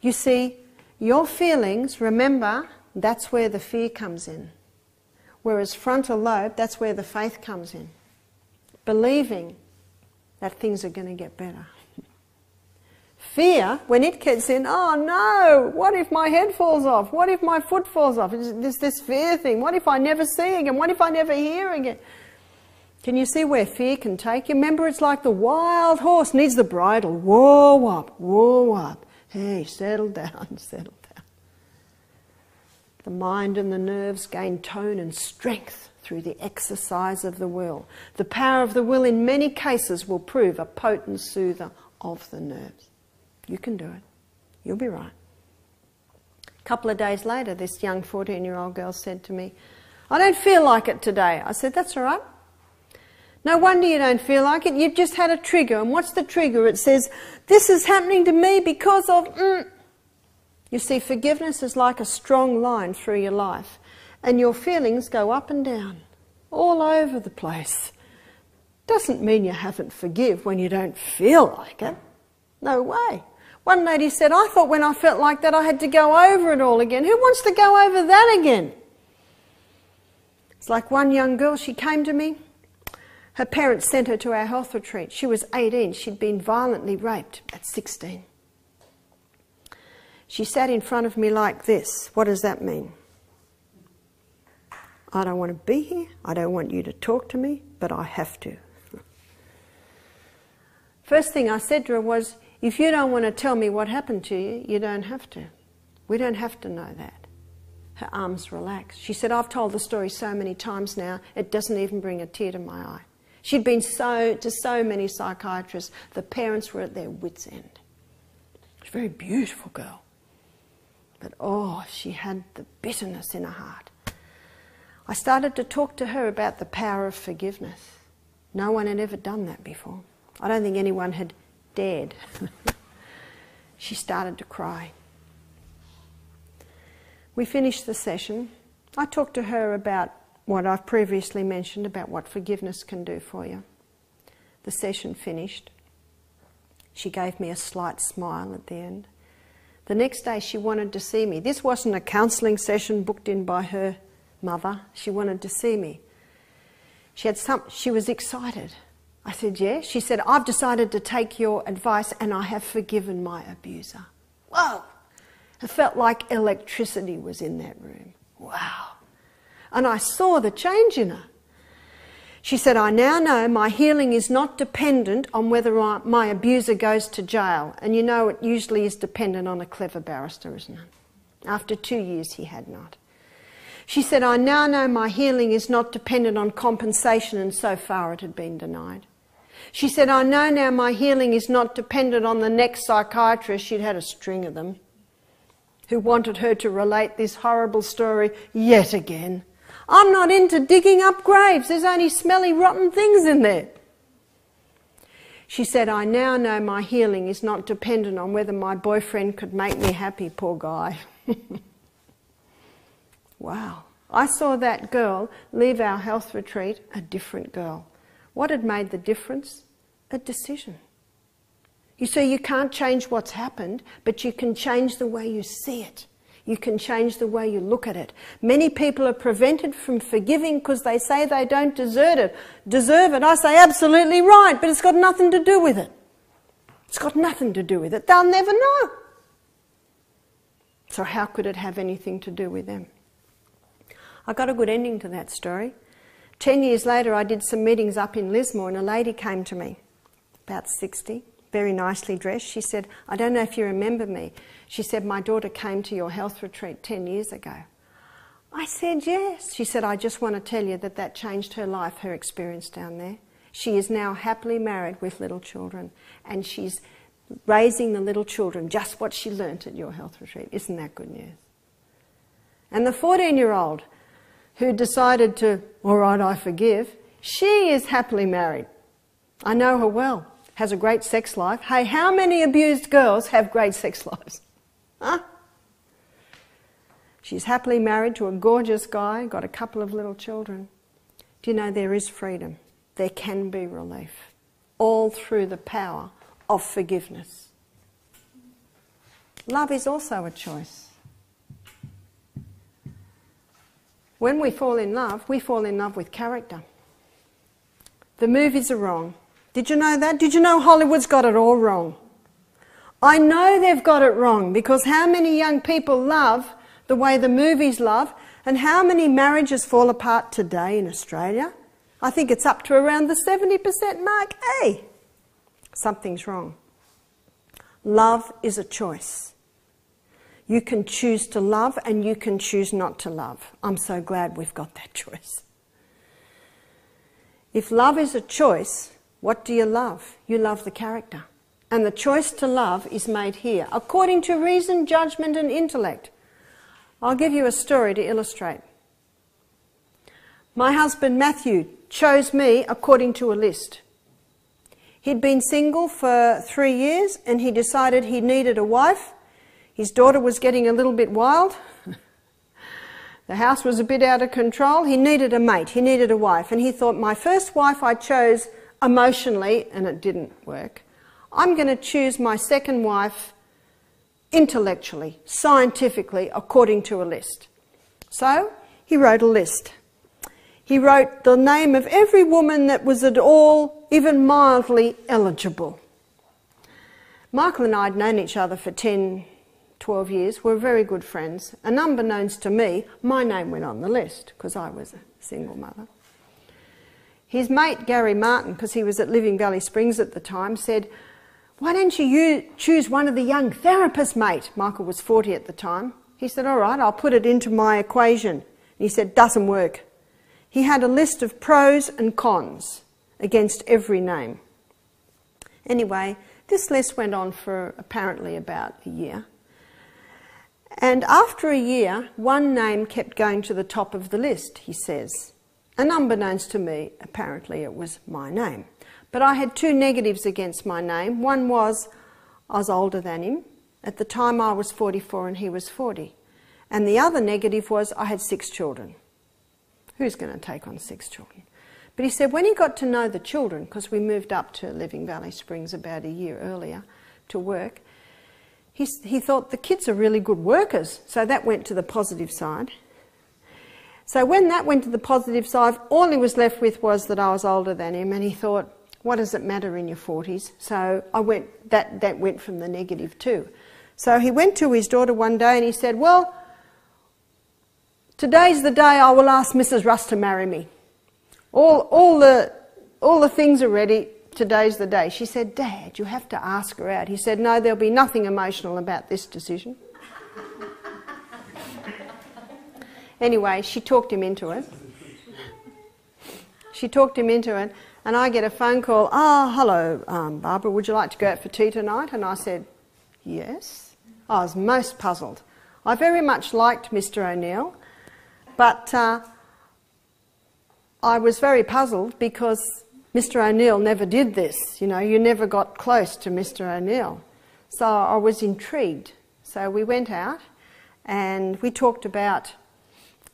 You see, your feelings, remember, that's where the fear comes in. Whereas frontal lobe, that's where the faith comes in. Believing that things are going to get better. Fear, when it gets in, oh no, what if my head falls off? What if my foot falls off? It's this fear thing. What if I never see again? What if I never hear again? Can you see where fear can take you? Remember, it's like the wild horse needs the bridle. Whoa up, whoa up. Hey, settle down, settle down. The mind and the nerves gain tone and strength through the exercise of the will. The power of the will in many cases will prove a potent soother of the nerves. You can do it. You'll be right. A couple of days later, this young 14-year-old girl said to me, I don't feel like it today. I said, that's all right. No wonder you don't feel like it. You've just had a trigger. And what's the trigger? It says, this is happening to me because of... You see, forgiveness is like a strong line through your life. And your feelings go up and down, all over the place. Doesn't mean you haven't forgive when you don't feel like it. No way. One lady said, I thought when I felt like that I had to go over it all again. Who wants to go over that again? It's like one young girl, she came to me. Her parents sent her to our health retreat. She was 18. She'd been violently raped at 16. She sat in front of me like this. What does that mean? I don't want to be here. I don't want you to talk to me, but I have to. First thing I said to her was, if you don't want to tell me what happened to you, you don't have to. We don't have to know that. Her arms relaxed. She said, I've told the story so many times now, it doesn't even bring a tear to my eye. She'd been to so many psychiatrists, the parents were at their wits' end. She was a very beautiful girl. But oh, she had the bitterness in her heart. I started to talk to her about the power of forgiveness. No one had ever done that before. I don't think anyone had dared. She started to cry. We finished the session. I talked to her about what I've previously mentioned about what forgiveness can do for you. The session finished. She gave me a slight smile at the end. The next day she wanted to see me. This wasn't a counselling session booked in by her mother. She wanted to see me. She was excited. I said, yeah. She said, I've decided to take your advice and I have forgiven my abuser. Whoa! It felt like electricity was in that room. Wow. And I saw the change in her. She said, I now know my healing is not dependent on whether my abuser goes to jail. And you know, it usually is dependent on a clever barrister, isn't it? After 2 years, he had not. She said, I now know my healing is not dependent on compensation, and so far it had been denied. She said, I know now my healing is not dependent on the next psychiatrist. She'd had a string of them who wanted her to relate this horrible story yet again. I'm not into digging up graves. There's only smelly, rotten things in there. She said, I now know my healing is not dependent on whether my boyfriend could make me happy, poor guy. Wow. I saw that girl leave our health retreat a different girl. What had made the difference? A decision. You see, you can't change what's happened, but you can change the way you see it. You can change the way you look at it. Many people are prevented from forgiving because they say they don't deserve it. I say absolutely right, but it's got nothing to do with it. It's got nothing to do with it. They'll never know. So how could it have anything to do with them? I got a good ending to that story. 10 years later, I did some meetings up in Lismore, and a lady came to me, about 60, very nicely dressed. She said, I don't know if you remember me. She said, my daughter came to your health retreat 10 years ago. I said, yes. She said, I just want to tell you that that changed her life, her experience down there. She is now happily married with little children, and she's raising the little children just what she learnt at your health retreat. Isn't that good news? And the 14-year-old, who decided to, all right, I forgive, she is happily married. I know her well, has a great sex life. Hey, how many abused girls have great sex lives? Huh? She's happily married to a gorgeous guy, got a couple of little children. Do you know there is freedom? There can be relief, all through the power of forgiveness. Love is also a choice. When we fall in love with character. The movies are wrong. Did you know that? Did you know Hollywood's got it all wrong? I know they've got it wrong because how many young people love the way the movies love, and how many marriages fall apart today in Australia? I think it's up to around the 70% mark. Hey, something's wrong. Love is a choice. You can choose to love and you can choose not to love. I'm so glad we've got that choice. If love is a choice, what do you love? You love the character. And the choice to love is made here, according to reason, judgment and intellect. I'll give you a story to illustrate. My husband Matthew chose me according to a list. He'd been single for 3 years and he decided he needed a wife. His daughter was getting a little bit wild. The house was a bit out of control. He needed a mate, he needed a wife, and he thought, my first wife I chose emotionally and it didn't work. I'm going to choose my second wife intellectually, scientifically, according to a list. So he wrote a list. He wrote the name of every woman that was at all, even mildly, eligible. Michael and I had known each other for 10-12 years, we're very good friends, and unbeknownst to me, my name went on the list because I was a single mother. His mate Gary Martin, because he was at Living Valley Springs at the time, said, why don't you choose one of the young therapists, mate? Michael was 40 at the time. He said, all right, I'll put it into my equation. And he said, doesn't work. He had a list of pros and cons against every name. Anyway, this list went on for apparently about a year. And after a year, one name kept going to the top of the list, he says. And unbeknownst to me, apparently it was my name. But I had two negatives against my name. One was, I was older than him. At the time I was 44 and he was 40. And the other negative was, I had 6 children. Who's going to take on 6 children? But he said when he got to know the children, because we moved up to Living Valley Springs about a year earlier to work, he thought the kids are really good workers, so that went to the positive side. So when that went to the positive side, all he was left with was that I was older than him, and he thought, what does it matter in your 40s? So that went from the negative too. So he went to his daughter one day and he said, well, today's the day I will ask Mrs. Russ to marry me. All the things are ready. Today's the day. She said, Dad, you have to ask her out. He said, no, there'll be nothing emotional about this decision. Anyway, she talked him into it. She talked him into it, and I get a phone call. Oh, hello, Barbara, would you like to go out for tea tonight? And I said, yes. I was most puzzled. I very much liked Mr. O'Neill, but I was very puzzled because Mr. O'Neill never did this, you know, you never got close to Mr. O'Neill. So I was intrigued. So we went out and we talked about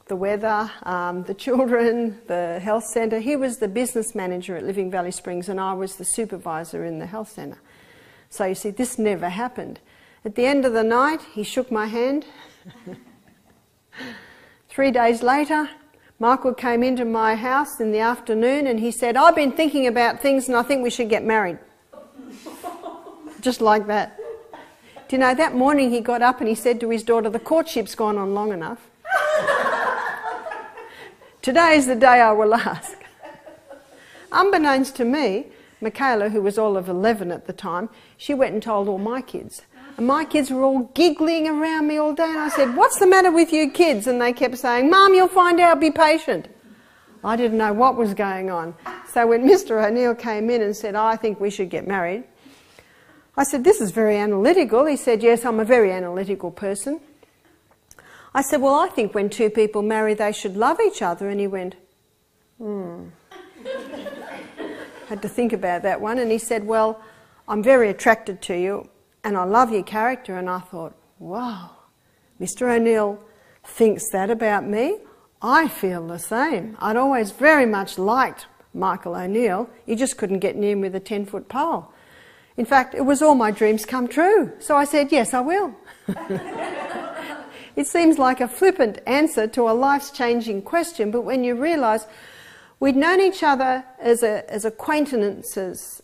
the weather, the children, the health centre. He was the business manager at Living Valley Springs and I was the supervisor in the health centre. So you see, this never happened. At the end of the night, he shook my hand. 3 days later, Michael came into my house in the afternoon and he said, I've been thinking about things and I think we should get married. Just like that. Do you know, that morning he got up and he said to his daughter, the courtship's gone on long enough. Today is the day I will ask. Unbeknownst to me, Michaela, who was all of 11 at the time, she went and told all my kids. And my kids were all giggling around me all day and I said, what's the matter with you kids? And they kept saying, Mum, you'll find out, be patient. I didn't know what was going on. So when Mr. O'Neill came in and said, I think we should get married, I said, this is very analytical. He said, yes, I'm a very analytical person. I said, well, I think when two people marry, they should love each other. And he went, Had to think about that one. And he said, well, I'm very attracted to you and I love your character. And I thought, wow, Mr. O'Neill thinks that about me. I feel the same. I'd always very much liked Michael O'Neill. You just couldn't get near him with a 10-foot pole. In fact, it was all my dreams come true. So I said, yes, I will. It seems like a flippant answer to a life's changing question, but when you realise we'd known each other as acquaintances,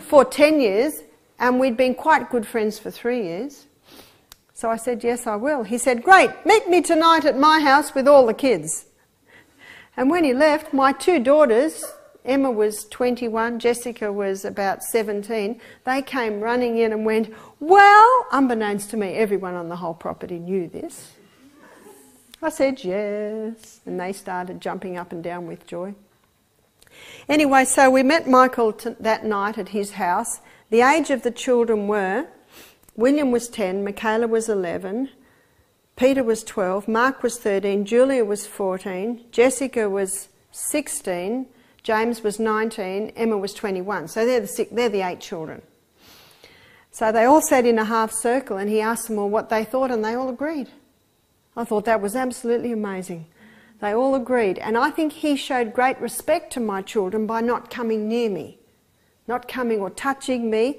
for 10 years, and we'd been quite good friends for 3 years. So I said, yes, I will. He said, great, meet me tonight at my house with all the kids. And when he left, my two daughters, Emma was 21, Jessica was about 17, they came running in and went, well, unbeknownst to me, everyone on the whole property knew this. I said, yes, and they started jumping up and down with joy. Anyway, so we met Michael that night at his house. The age of the children were, William was 10, Michaela was 11, Peter was 12, Mark was 13, Julia was 14, Jessica was 16, James was 19, Emma was 21. So they're the 8 children. So they all sat in a half circle and he asked them all what they thought and they all agreed. I thought that was absolutely amazing. They all agreed, and I think he showed great respect to my children by not coming near me, not coming or touching me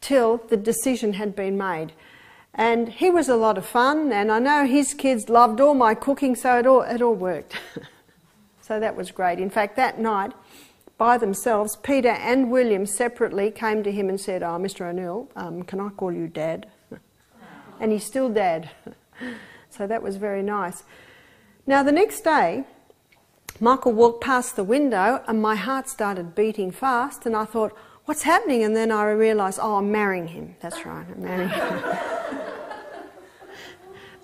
till the decision had been made. And he was a lot of fun, and I know his kids loved all my cooking, so it all worked. So that was great. In fact, that night, by themselves, Peter and William separately came to him and said, "Oh, Mr. O'Neill, can I call you Dad?" And he's still Dad. So that was very nice. Now the next day, Michael walked past the window and my heart started beating fast and I thought, what's happening? And then I realised, oh, I'm marrying him. That's right, I'm marrying him.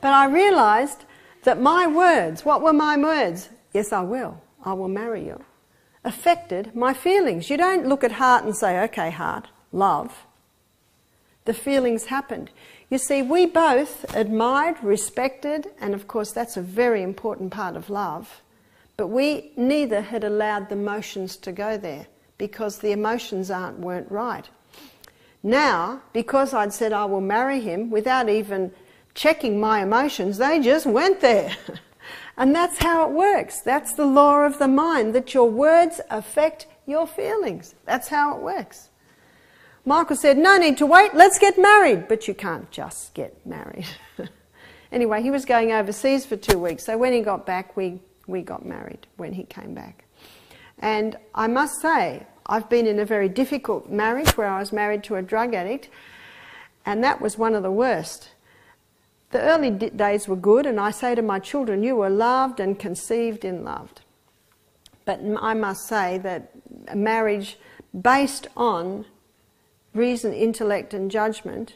But I realised that my words, what were my words? Yes, I will marry you, affected my feelings. You don't look at heart and say, okay, heart, love. The feelings happened. You see, we both admired, respected, and of course that's a very important part of love, but we neither had allowed the emotions to go there because the emotions weren't right. Now, because I'd said I will marry him without even checking my emotions, they just went there. And that's how it works. That's the law of the mind, that your words affect your feelings. That's how it works. Michael said, no need to wait, let's get married. But you can't just get married. Anyway, he was going overseas for 2 weeks. So when he got back, we got married when he came back. And I must say, I've been in a very difficult marriage where I was married to a drug addict. And that was one of the worst. The early days were good. And I say to my children, you were loved and conceived in love. But I must say that a marriage based on reason, intellect and judgment,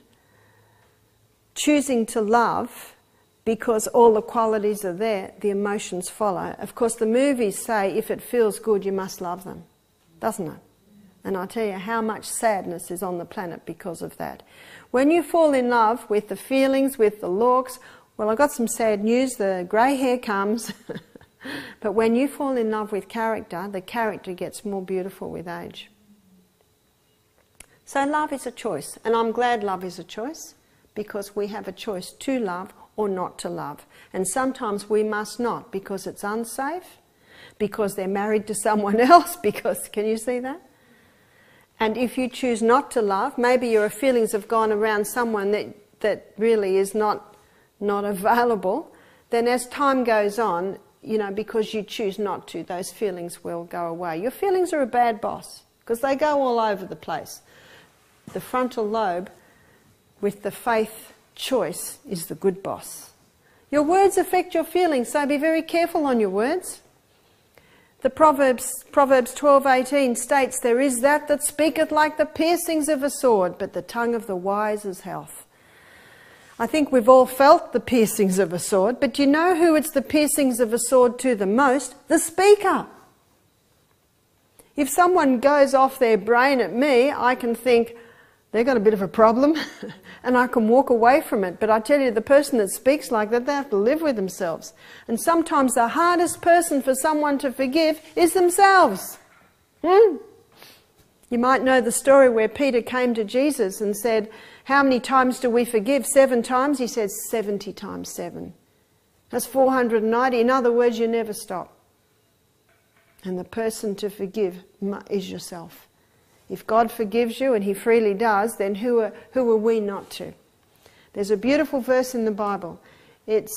choosing to love because all the qualities are there, the emotions follow. Of course, the movies say if it feels good, you must love them, doesn't it? And I'll tell you how much sadness is on the planet because of that. When you fall in love with the feelings, with the looks, well, I've got some sad news, the grey hair comes. But when you fall in love with character, the character gets more beautiful with age. So love is a choice, and I'm glad love is a choice, because we have a choice to love or not to love. And sometimes we must not, because it's unsafe, because they're married to someone else, because, can you see that? And if you choose not to love, maybe your feelings have gone around someone that really is not available, then as time goes on, you know, because you choose not to, those feelings will go away. Your feelings are a bad boss, because they go all over the place. The frontal lobe with the faith choice is the good boss. Your words affect your feelings, so be very careful on your words. The Proverbs 12:18 states, there is that speaketh like the piercings of a sword, but the tongue of the wise is health. I think we've all felt the piercings of a sword, but do you know who it's the piercings of a sword to the most? The speaker. If someone goes off their brain at me, I can think, they've got a bit of a problem, and I can walk away from it. But I tell you, the person that speaks like that, they have to live with themselves. And sometimes the hardest person for someone to forgive is themselves. You might know the story where Peter came to Jesus and said, how many times do we forgive? 7 times? He said, 70 times 7. That's 490. In other words, you never stop. And the person to forgive is yourself. If God forgives you, and He freely does, then who are we not to? There's a beautiful verse in the Bible. I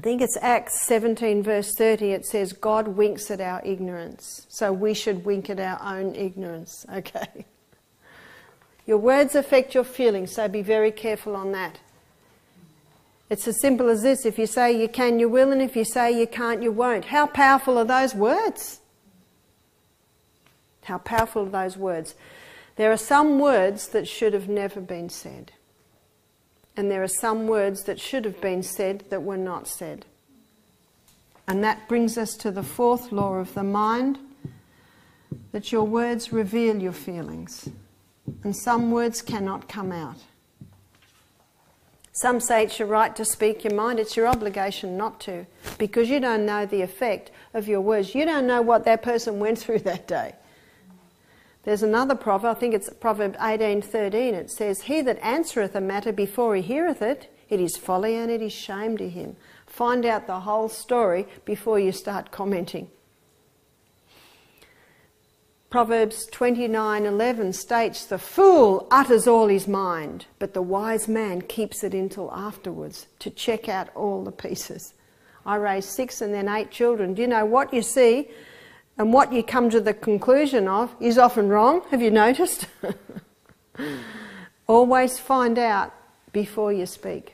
think it's Acts 17 verse 30. It says, God winks at our ignorance. So we should wink at our own ignorance. Okay. Your words affect your feelings, so be very careful on that. It's as simple as this. If you say you can, you will, and if you say you can't, you won't. How powerful are those words? How powerful are those words? There are some words that should have never been said. And there are some words that should have been said that were not said. And that brings us to the 4th law of the mind, that your words reveal your feelings. And some words cannot come out. Some say it's your right to speak your mind. It's your obligation not to, because you don't know the effect of your words. You don't know what that person went through that day. There's another proverb, I think it's Proverb 18:13. It says, "He that answereth a matter before he heareth it, it is folly and it is shame to him." Find out the whole story before you start commenting. Proverbs 29:11 states, "The fool utters all his mind, but the wise man keeps it until afterwards to check out all the pieces." I raised 6 and then 8 children. Do you know what you see and what you come to the conclusion of is often wrong? Have you noticed? Always find out before you speak.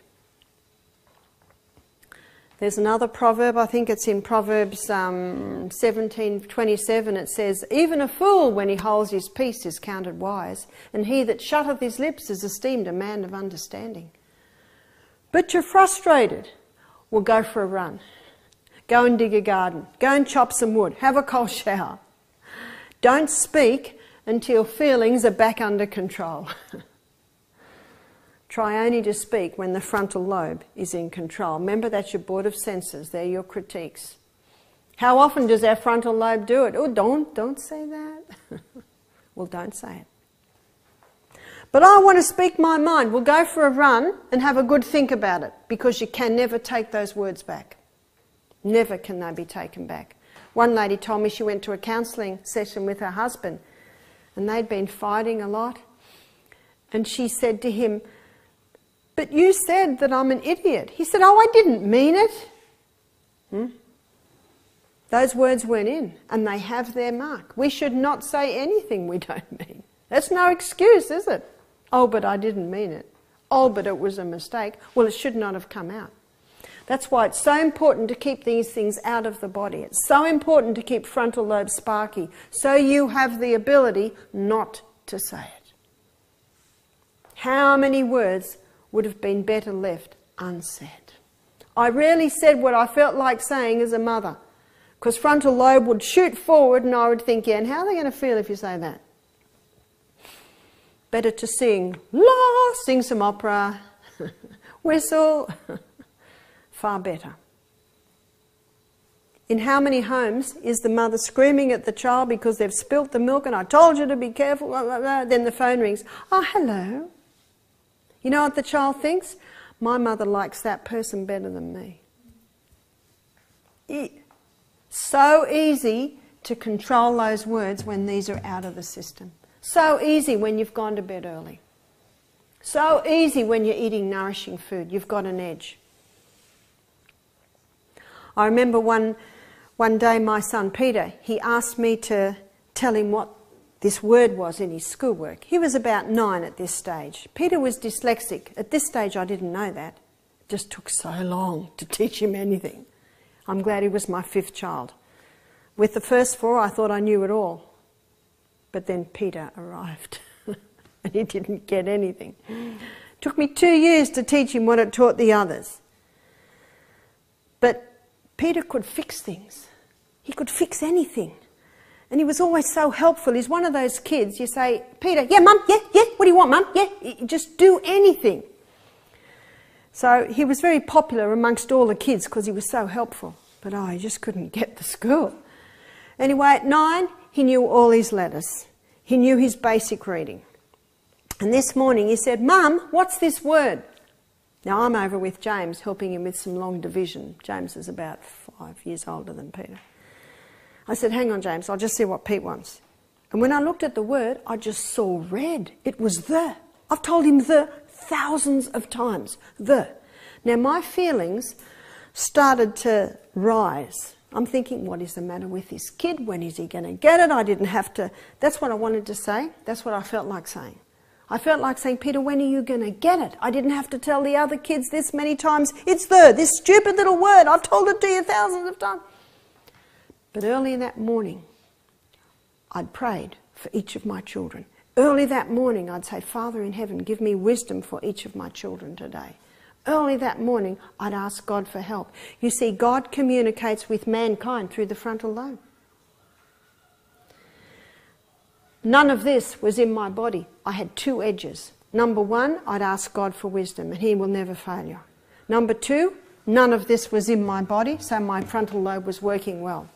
There's another proverb, I think it's in Proverbs 17:27, it says, "Even a fool when he holds his peace is counted wise, and he that shutteth his lips is esteemed a man of understanding." But you're frustrated. Well, go for a run. Go and dig a garden. Go and chop some wood. Have a cold shower. Don't speak until feelings are back under control. Try only to speak when the frontal lobe is in control. Remember, that's your board of senses. They're your critiques. How often does our frontal lobe do it? Oh, don't say that. Well, don't say it. But I want to speak my mind. Well, go for a run and have a good think about it, because you can never take those words back. Never can they be taken back. One lady told me she went to a counselling session with her husband, and they'd been fighting a lot. And she said to him, "But you said that I'm an idiot." He said, "Oh, I didn't mean it." Those words went in, and they have their mark. We should not say anything we don't mean. That's no excuse, is it? "Oh, but I didn't mean it. Oh, but it was a mistake." Well, it should not have come out. That's why it's so important to keep these things out of the body. It's so important to keep frontal lobe sparky, so you have the ability not to say it. How many words would have been better left unsaid? I rarely said what I felt like saying as a mother, because frontal lobe would shoot forward and I would think, yeah, and how are they going to feel if you say that? Better to sing, la, sing some opera, whistle, far better. In how many homes is the mother screaming at the child because they've spilt the milk and I told you to be careful, blah, blah, blah. Then the phone rings, "Oh, hello." You know what the child thinks? "My mother likes that person better than me." So easy to control those words when these are out of the system. So easy when you've gone to bed early. So easy when you're eating nourishing food. You've got an edge. I remember one day my son Peter, he asked me to tell him what this word was in his schoolwork. He was about 9 at this stage. Peter was dyslexic. At this stage, I didn't know that. It just took so long to teach him anything. I'm glad he was my 5th child. With the first 4, I thought I knew it all. But then Peter arrived and he didn't get anything. It took me 2 years to teach him what it taught the others. But Peter could fix things. He could fix anything. And he was always so helpful. He's one of those kids, you say, "Peter, yeah, Mum, yeah, yeah, what do you want, Mum? Yeah, just do anything." So he was very popular amongst all the kids because he was so helpful. But I just couldn't get the school. Anyway, at 9, he knew all his letters. He knew his basic reading. And this morning he said, "Mum, what's this word?" Now I'm over with James, helping him with some long division. James is about 5 years older than Peter. I said, "Hang on, James, I'll just see what Pete wants." And when I looked at the word, I just saw red. It was "the." I've told him "the" thousands of times. "The." Now my feelings started to rise. I'm thinking, what is the matter with this kid? When is he going to get it? I didn't have to. That's what I wanted to say. That's what I felt like saying. I felt like saying, "Peter, when are you going to get it? I didn't have to tell the other kids this many times. It's "the," this stupid little word. I've told it to you thousands of times." But early that morning, I'd prayed for each of my children. Early that morning, I'd say, "Father in heaven, give me wisdom for each of my children today." Early that morning, I'd ask God for help. You see, God communicates with mankind through the frontal lobe. None of this was in my body. I had 2 edges. Number one, I'd ask God for wisdom, and he will never fail you. Number two, none of this was in my body, so my frontal lobe was working well.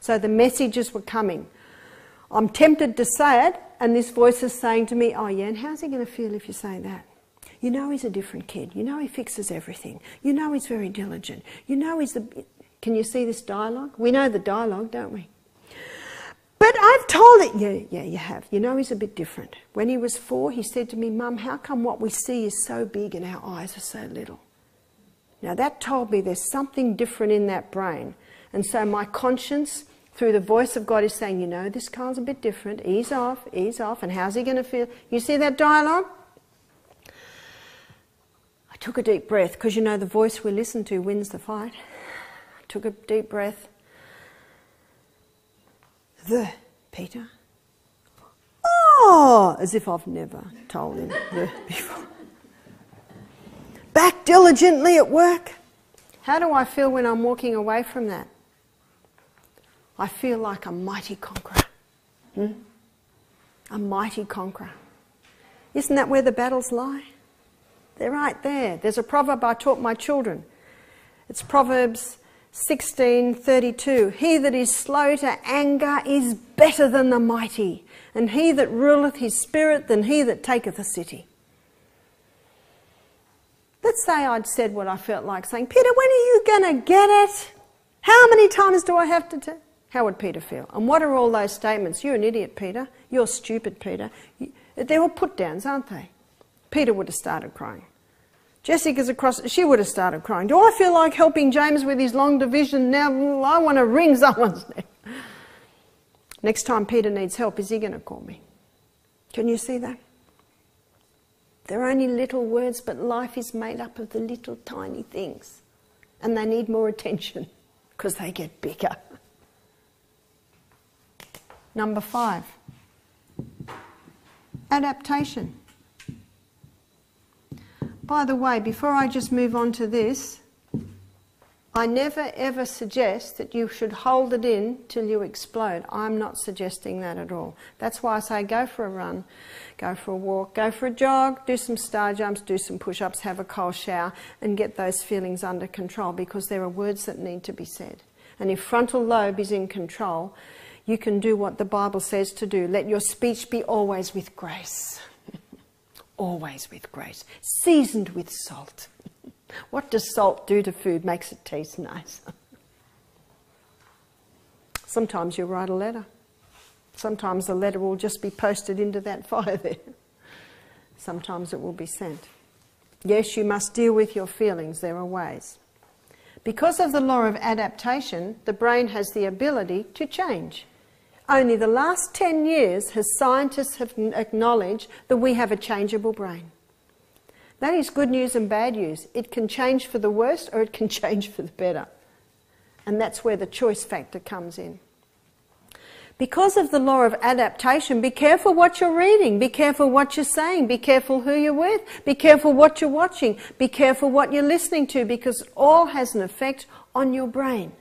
So the messages were coming. I'm tempted to say it, and this voice is saying to me, oh yeah, and how's he going to feel if you say that? You know he's a different kid. You know he fixes everything. You know he's very diligent. You know he's the... Can you see this dialogue? We know the dialogue, don't we? But I've told it. Yeah, you have. You know he's a bit different. When he was 4, he said to me, Mum, how come what we see is so big and our eyes are so little? Now that told me there's something different in that brain. And so my conscience, through the voice of God, is saying, you know, this child's a bit different. Ease off, and how's he going to feel? You see that dialogue? I took a deep breath, because you know the voice we listen to wins the fight. I took a deep breath. The, Peter. Oh, as if I've never told him the before. Back diligently at work. How do I feel when I'm walking away from that? I feel like a mighty conqueror. A mighty conqueror. Isn't that where the battles lie? They're right there. There's a proverb I taught my children. It's Proverbs 16:32. He that is slow to anger is better than the mighty, and he that ruleth his spirit than he that taketh a city. Let's say I'd said what I felt like saying, Peter, when are you going to get it? How many times do I have to tell? How would Peter feel? And what are all those statements? You're an idiot, Peter. You're stupid, Peter. They're all put-downs, aren't they? Peter would have started crying. Jessica's across, she would have started crying. Do I feel like helping James with his long division now? I want to ring someone's name. Next time Peter needs help, is he going to call me? Can you see that? They're only little words, but life is made up of the little tiny things. And they need more attention because they get bigger. Number 5, adaptation. By the way, before I just move on to this, I never ever suggest that you should hold it in till you explode. I'm not suggesting that at all. That's why I say go for a run, go for a walk, go for a jog, do some star jumps, do some push-ups, have a cold shower and get those feelings under control, because there are words that need to be said. And if frontal lobe is in control, you can do what the Bible says to do. Let your speech be always with grace. Always with grace, seasoned with salt. What does salt do to food? Makes it taste nice. Sometimes you write a letter. Sometimes the letter will just be posted into that fire there. Sometimes it will be sent. Yes, you must deal with your feelings. There are ways. Because of the law of adaptation, the brain has the ability to change. Only the last 10 years has scientists have acknowledged that we have a changeable brain. That is good news and bad news. It can change for the worse or it can change for the better. And that's where the choice factor comes in. Because of the law of adaptation, be careful what you're reading, be careful what you're saying, be careful who you're with, be careful what you're watching, be careful what you're listening to, because it all has an effect on your brain.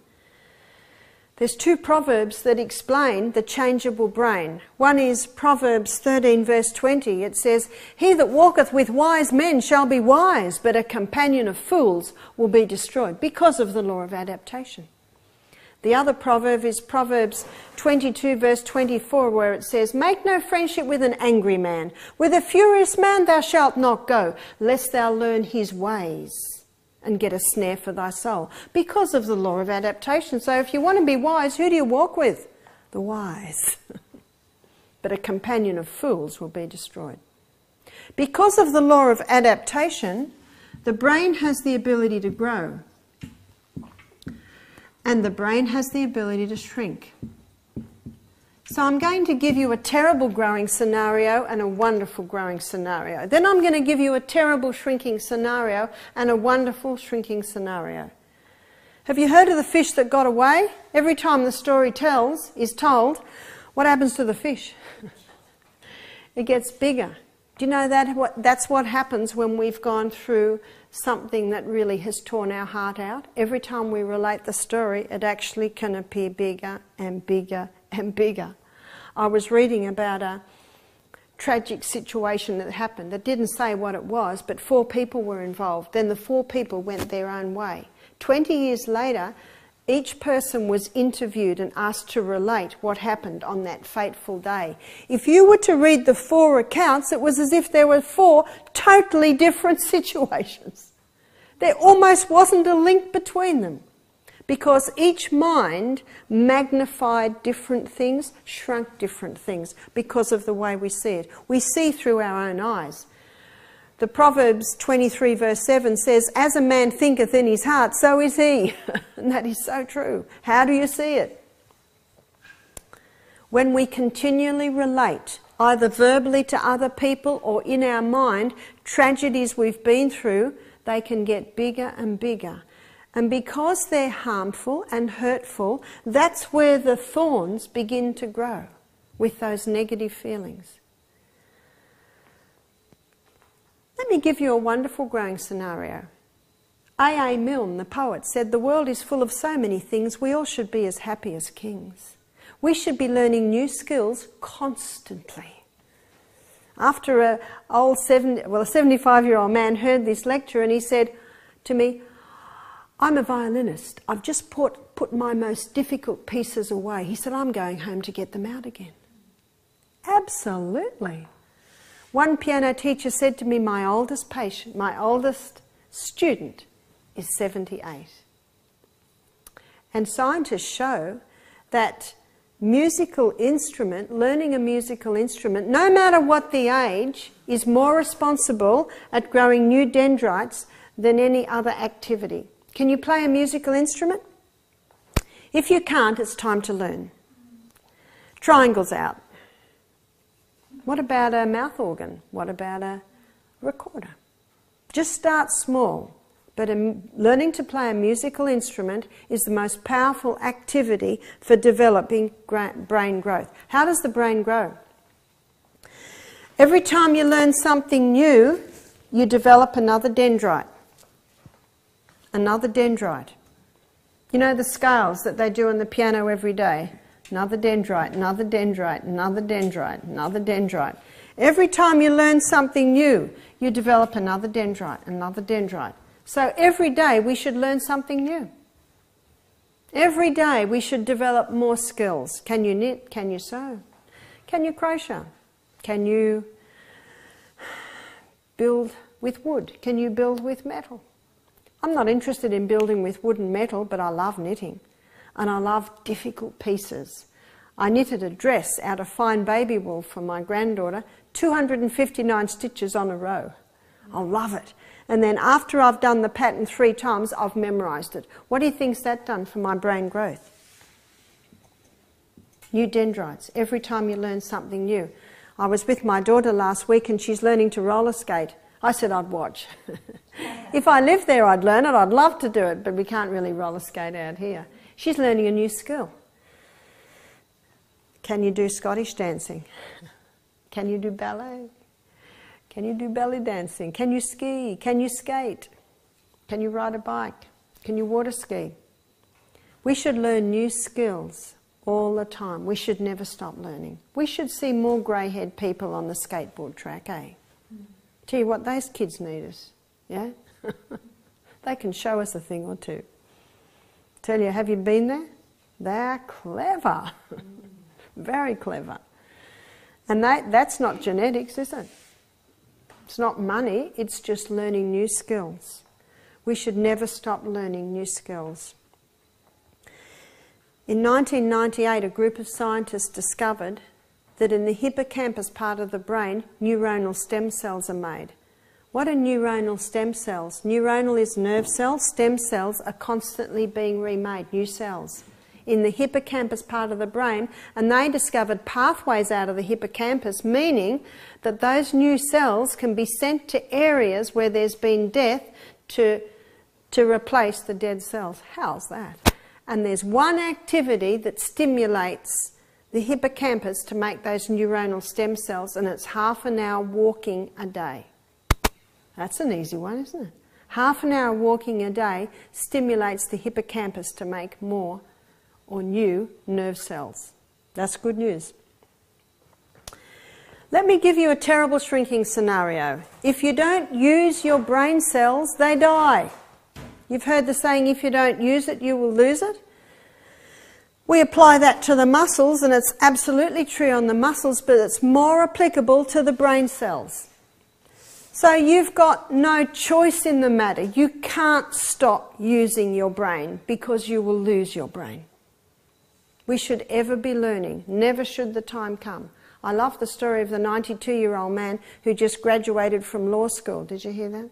There's 2 proverbs that explain the changeable brain. One is Proverbs 13:20. It says, he that walketh with wise men shall be wise, but a companion of fools will be destroyed, because of the law of adaptation. The other proverb is Proverbs 22:24, where it says, make no friendship with an angry man. With a furious man thou shalt not go, lest thou learn his ways and get a snare for thy soul, because of the law of adaptation. So if you want to be wise, who do you walk with? The wise. But a companion of fools will be destroyed. Because of the law of adaptation, the brain has the ability to grow, and the brain has the ability to shrink. So I'm going to give you a terrible growing scenario and a wonderful growing scenario. Then I'm going to give you a terrible shrinking scenario and a wonderful shrinking scenario. Have you heard of the fish that got away? Every time the story is told, what happens to the fish? It gets bigger. Do you know that's what happens when we've gone through something that really has torn our heart out? Every time we relate the story, it actually can appear bigger and bigger and bigger. I was reading about a tragic situation that happened. It didn't say what it was, but 4 people were involved. Then the 4 people went their own way. 20 years later, each person was interviewed and asked to relate what happened on that fateful day. If you were to read the 4 accounts, it was as if there were 4 totally different situations. There almost wasn't a link between them, because each mind magnified different things, shrunk different things because of the way we see it. We see through our own eyes. The Proverbs 23 verse 7 says, "As a man thinketh in his heart, so is he." And that is so true. How do you see it? When we continually relate, either verbally to other people or in our mind, tragedies we've been through, they can get bigger and bigger. And because they're harmful and hurtful, that's where the thorns begin to grow, with those negative feelings. Let me give you a wonderful growing scenario. A. A. Milne, the poet, said, "The world is full of so many things, we all should be as happy as kings." We should be learning new skills constantly. After an old 75-year-old man heard this lecture, and he said to me, "I'm a violinist. I've just put my most difficult pieces away." He said, "I'm going home to get them out again." Absolutely. One piano teacher said to me, my oldest student is 78. And scientists show that musical instrument, learning a musical instrument, no matter what the age, is more responsible at growing new dendrites than any other activity. Can you play a musical instrument? If you can't, it's time to learn. Triangle's out. What about a mouth organ? What about a recorder? Just start small, but learning to play a musical instrument is the most powerful activity for developing brain growth. How does the brain grow? Every time you learn something new, you develop another dendrite. Another dendrite. You know the scales that they do on the piano every day? Another dendrite, another dendrite, another dendrite, another dendrite. Every time you learn something new, you develop another dendrite, another dendrite. So every day we should learn something new. Every day we should develop more skills. Can you knit? Can you sew? Can you crochet? Can you build with wood? Can you build with metal? I'm not interested in building with wood and metal, but I love knitting. And I love difficult pieces. I knitted a dress out of fine baby wool for my granddaughter, 259 stitches on a row. I love it. And then after I've done the pattern 3 times, I've memorized it. What do you think's that done for my brain growth? New dendrites, every time you learn something new. I was with my daughter last week and she's learning to roller skate. I said I'd watch. If I lived there, I'd learn it. I'd love to do it, but we can't really roller skate out here. She's learning a new skill. Can you do Scottish dancing? Can you do ballet? Can you do belly dancing? Can you ski? Can you skate? Can you ride a bike? Can you water ski? We should learn new skills all the time. We should never stop learning. We should see more grey-haired people on the skateboard track, eh? Tell you what, those kids need us, yeah? They can show us a thing or two. Tell you, have you been there? They're clever, very clever. And that's not genetics, is it? It's not money, it's just learning new skills. We should never stop learning new skills. In 1998, a group of scientists discovered that in the hippocampus part of the brain, neuronal stem cells are made. What are neuronal stem cells? Neuronal is nerve cells. Stem cells are constantly being remade, new cells, in the hippocampus part of the brain. And they discovered pathways out of the hippocampus, meaning that those new cells can be sent to areas where there's been death to replace the dead cells. How's that? And there's one activity that stimulates the hippocampus to make those neuronal stem cells, and it's half an hour walking a day. That's an easy one, isn't it? Half an hour walking a day stimulates the hippocampus to make more or new nerve cells. That's good news. Let me give you a terrible shrinking scenario. If you don't use your brain cells, they die. You've heard the saying, if you don't use it, you will lose it. We apply that to the muscles, and it's absolutely true on the muscles, but it's more applicable to the brain cells. So you've got no choice in the matter. You can't stop using your brain because you will lose your brain. We should ever be learning. Never should the time come. I love the story of the 92-year-old man who just graduated from law school. Did you hear that?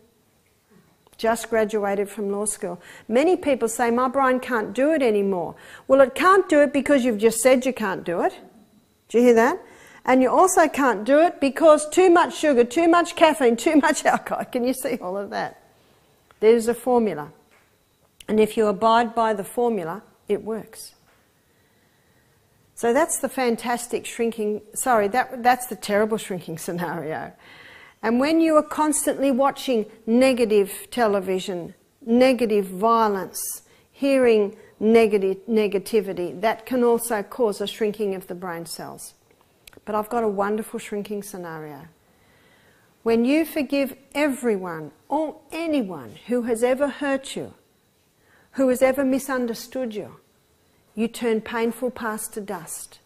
Just graduated from law school. Many people say, my brain can't do it anymore. Well, it can't do it because you've just said you can't do it. Do you hear that? And you also can't do it because too much sugar, too much caffeine, too much alcohol. Can you see all of that? There's a formula. And if you abide by the formula, it works. So that's the fantastic shrinking, sorry, that's the terrible shrinking scenario. And when you are constantly watching negative television, negative violence, hearing negativity, that can also cause a shrinking of the brain cells. But I've got a wonderful shrinking scenario. When you forgive everyone or anyone who has ever hurt you, who has ever misunderstood you, you turn painful past to dust.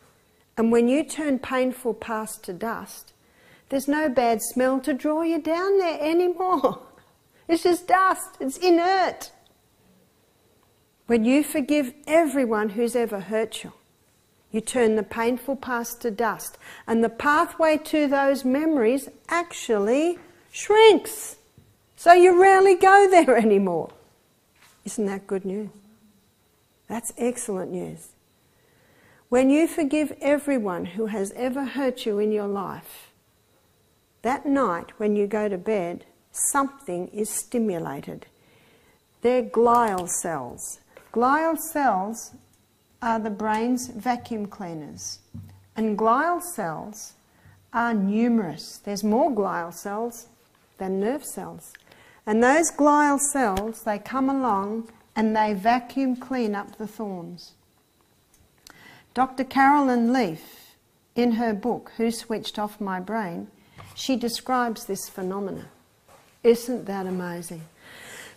And when you turn painful past to dust, there's no bad smell to draw you down there anymore. It's just dust. It's inert. When you forgive everyone who's ever hurt you, you turn the painful past to dust. And the pathway to those memories actually shrinks. So you rarely go there anymore. Isn't that good news? That's excellent news. When you forgive everyone who has ever hurt you in your life, that night when you go to bed, something is stimulated. They're glial cells. Glial cells are the brain's vacuum cleaners. And glial cells are numerous. There's more glial cells than nerve cells. And those glial cells, they come along and they vacuum clean up the thorns. Dr. Carolyn Leaf, in her book, Who Switched Off My Brain, she describes this phenomena. Isn't that amazing?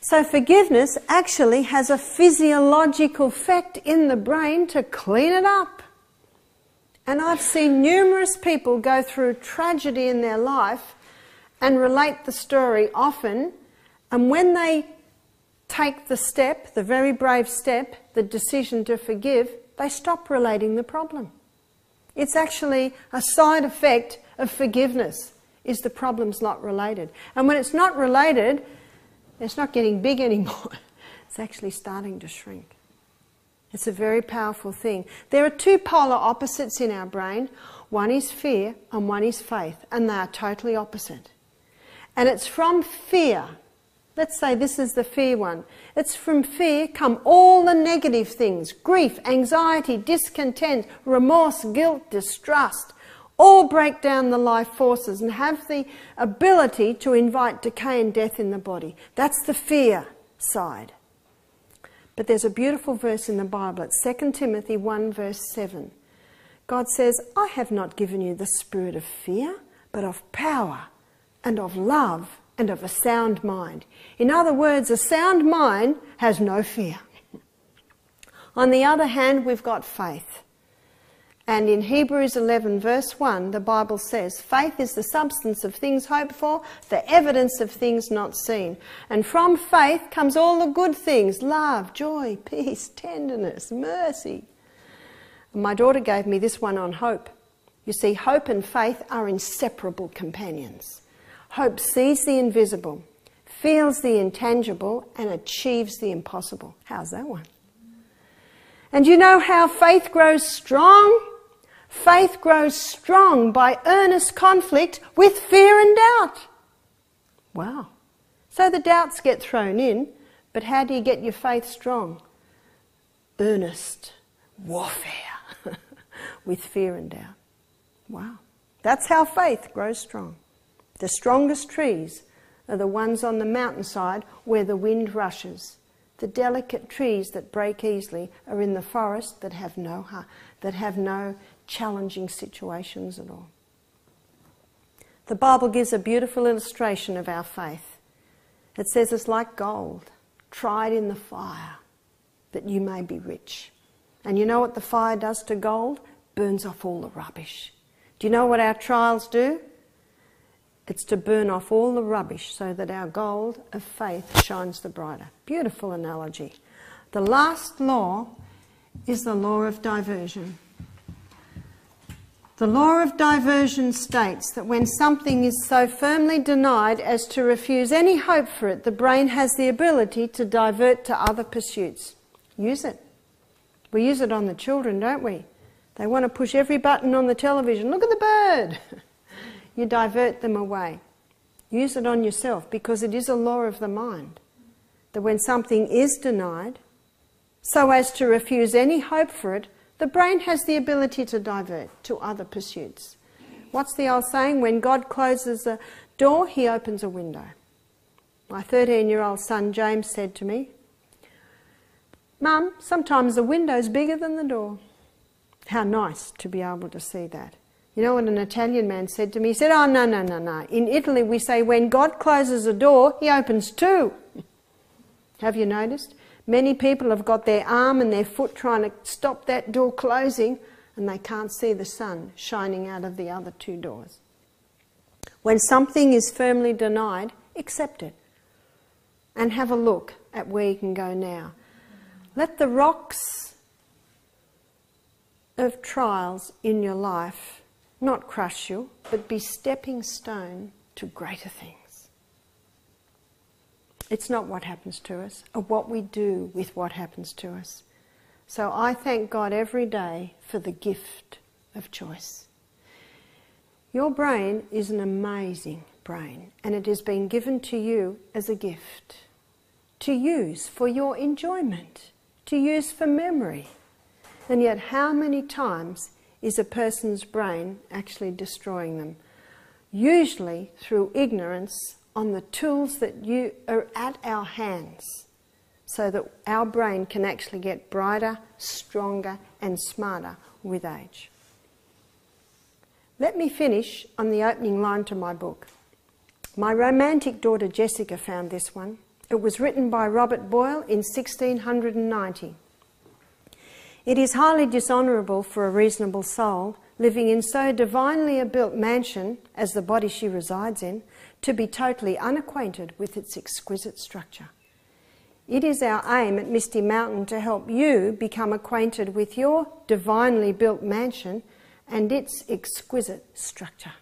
So forgiveness actually has a physiological effect in the brain to clean it up. And I've seen numerous people go through tragedy in their life and relate the story often, and when they take the step, the very brave step, the decision to forgive, they stop relating the problem. It's actually a side effect of forgiveness, is the problem's not related. And when it's not related, it's not getting big anymore. It's actually starting to shrink. It's a very powerful thing. There are two polar opposites in our brain. One is fear and one is faith, and they are totally opposite. And it's from fear. Let's say this is the fear one. It's from fear come all the negative things, grief, anxiety, discontent, remorse, guilt, distrust, all break down the life forces and have the ability to invite decay and death in the body. That's the fear side. But there's a beautiful verse in the Bible. It's 2 Timothy 1 verse 7. God says, I have not given you the spirit of fear, but of power and of love and of a sound mind. In other words, a sound mind has no fear. On the other hand, we've got faith. And in Hebrews 11 verse 1, the Bible says, faith is the substance of things hoped for, the evidence of things not seen. And from faith comes all the good things, love, joy, peace, tenderness, mercy. And my daughter gave me this one on hope. You see, hope and faith are inseparable companions. Hope sees the invisible, feels the intangible, and achieves the impossible. How's that one? And you know how faith grows strong? Faith grows strong by earnest conflict with fear and doubt. Wow. So the doubts get thrown in, but how do you get your faith strong? Earnest warfare with fear and doubt. Wow. That's how faith grows strong. The strongest trees are the ones on the mountainside where the wind rushes. The delicate trees that break easily are in the forest that have no challenging situations at all. The Bible gives a beautiful illustration of our faith. It says it's like gold, tried in the fire, that you may be rich. And you know what the fire does to gold? Burns off all the rubbish. Do you know what our trials do? It's to burn off all the rubbish so that our gold of faith shines the brighter. Beautiful analogy. The last law is the law of diversion. The law of diversion states that when something is so firmly denied as to refuse any hope for it, the brain has the ability to divert to other pursuits. Use it. We use it on the children, don't we? They want to push every button on the television. Look at the bird. You divert them away. Use it on yourself, because it is a law of the mind that when something is denied so as to refuse any hope for it, the brain has the ability to divert to other pursuits. What's the old saying? When God closes a door, he opens a window. My 13-year-old son James said to me, "Mum, sometimes the window's bigger than the door." How nice to be able to see that. You know what an Italian man said to me? He said, "Oh, no, no, no, no. In Italy we say when God closes a door, he opens two." Have you noticed? Many people have got their arm and their foot trying to stop that door closing, and they can't see the sun shining out of the other two doors. When something is firmly denied, accept it and have a look at where you can go now. Let the rocks of trials in your life not crush you, but be stepping stone to greater things. It's not what happens to us, or what we do with what happens to us. So I thank God every day for the gift of choice. Your brain is an amazing brain, and it has been given to you as a gift to use for your enjoyment, to use for memory. And yet how many times is a person's brain actually destroying them? Usually through ignorance on the tools that are at our hands, so that our brain can actually get brighter, stronger and smarter with age. Let me finish on the opening line to my book. My romantic daughter Jessica found this one. It was written by Robert Boyle in 1690. "It is highly dishonourable for a reasonable soul, living in so divinely a built mansion as the body she resides in, to be totally unacquainted with its exquisite structure. It is our aim at Misty Mountain to help you become acquainted with your divinely built mansion and its exquisite structure."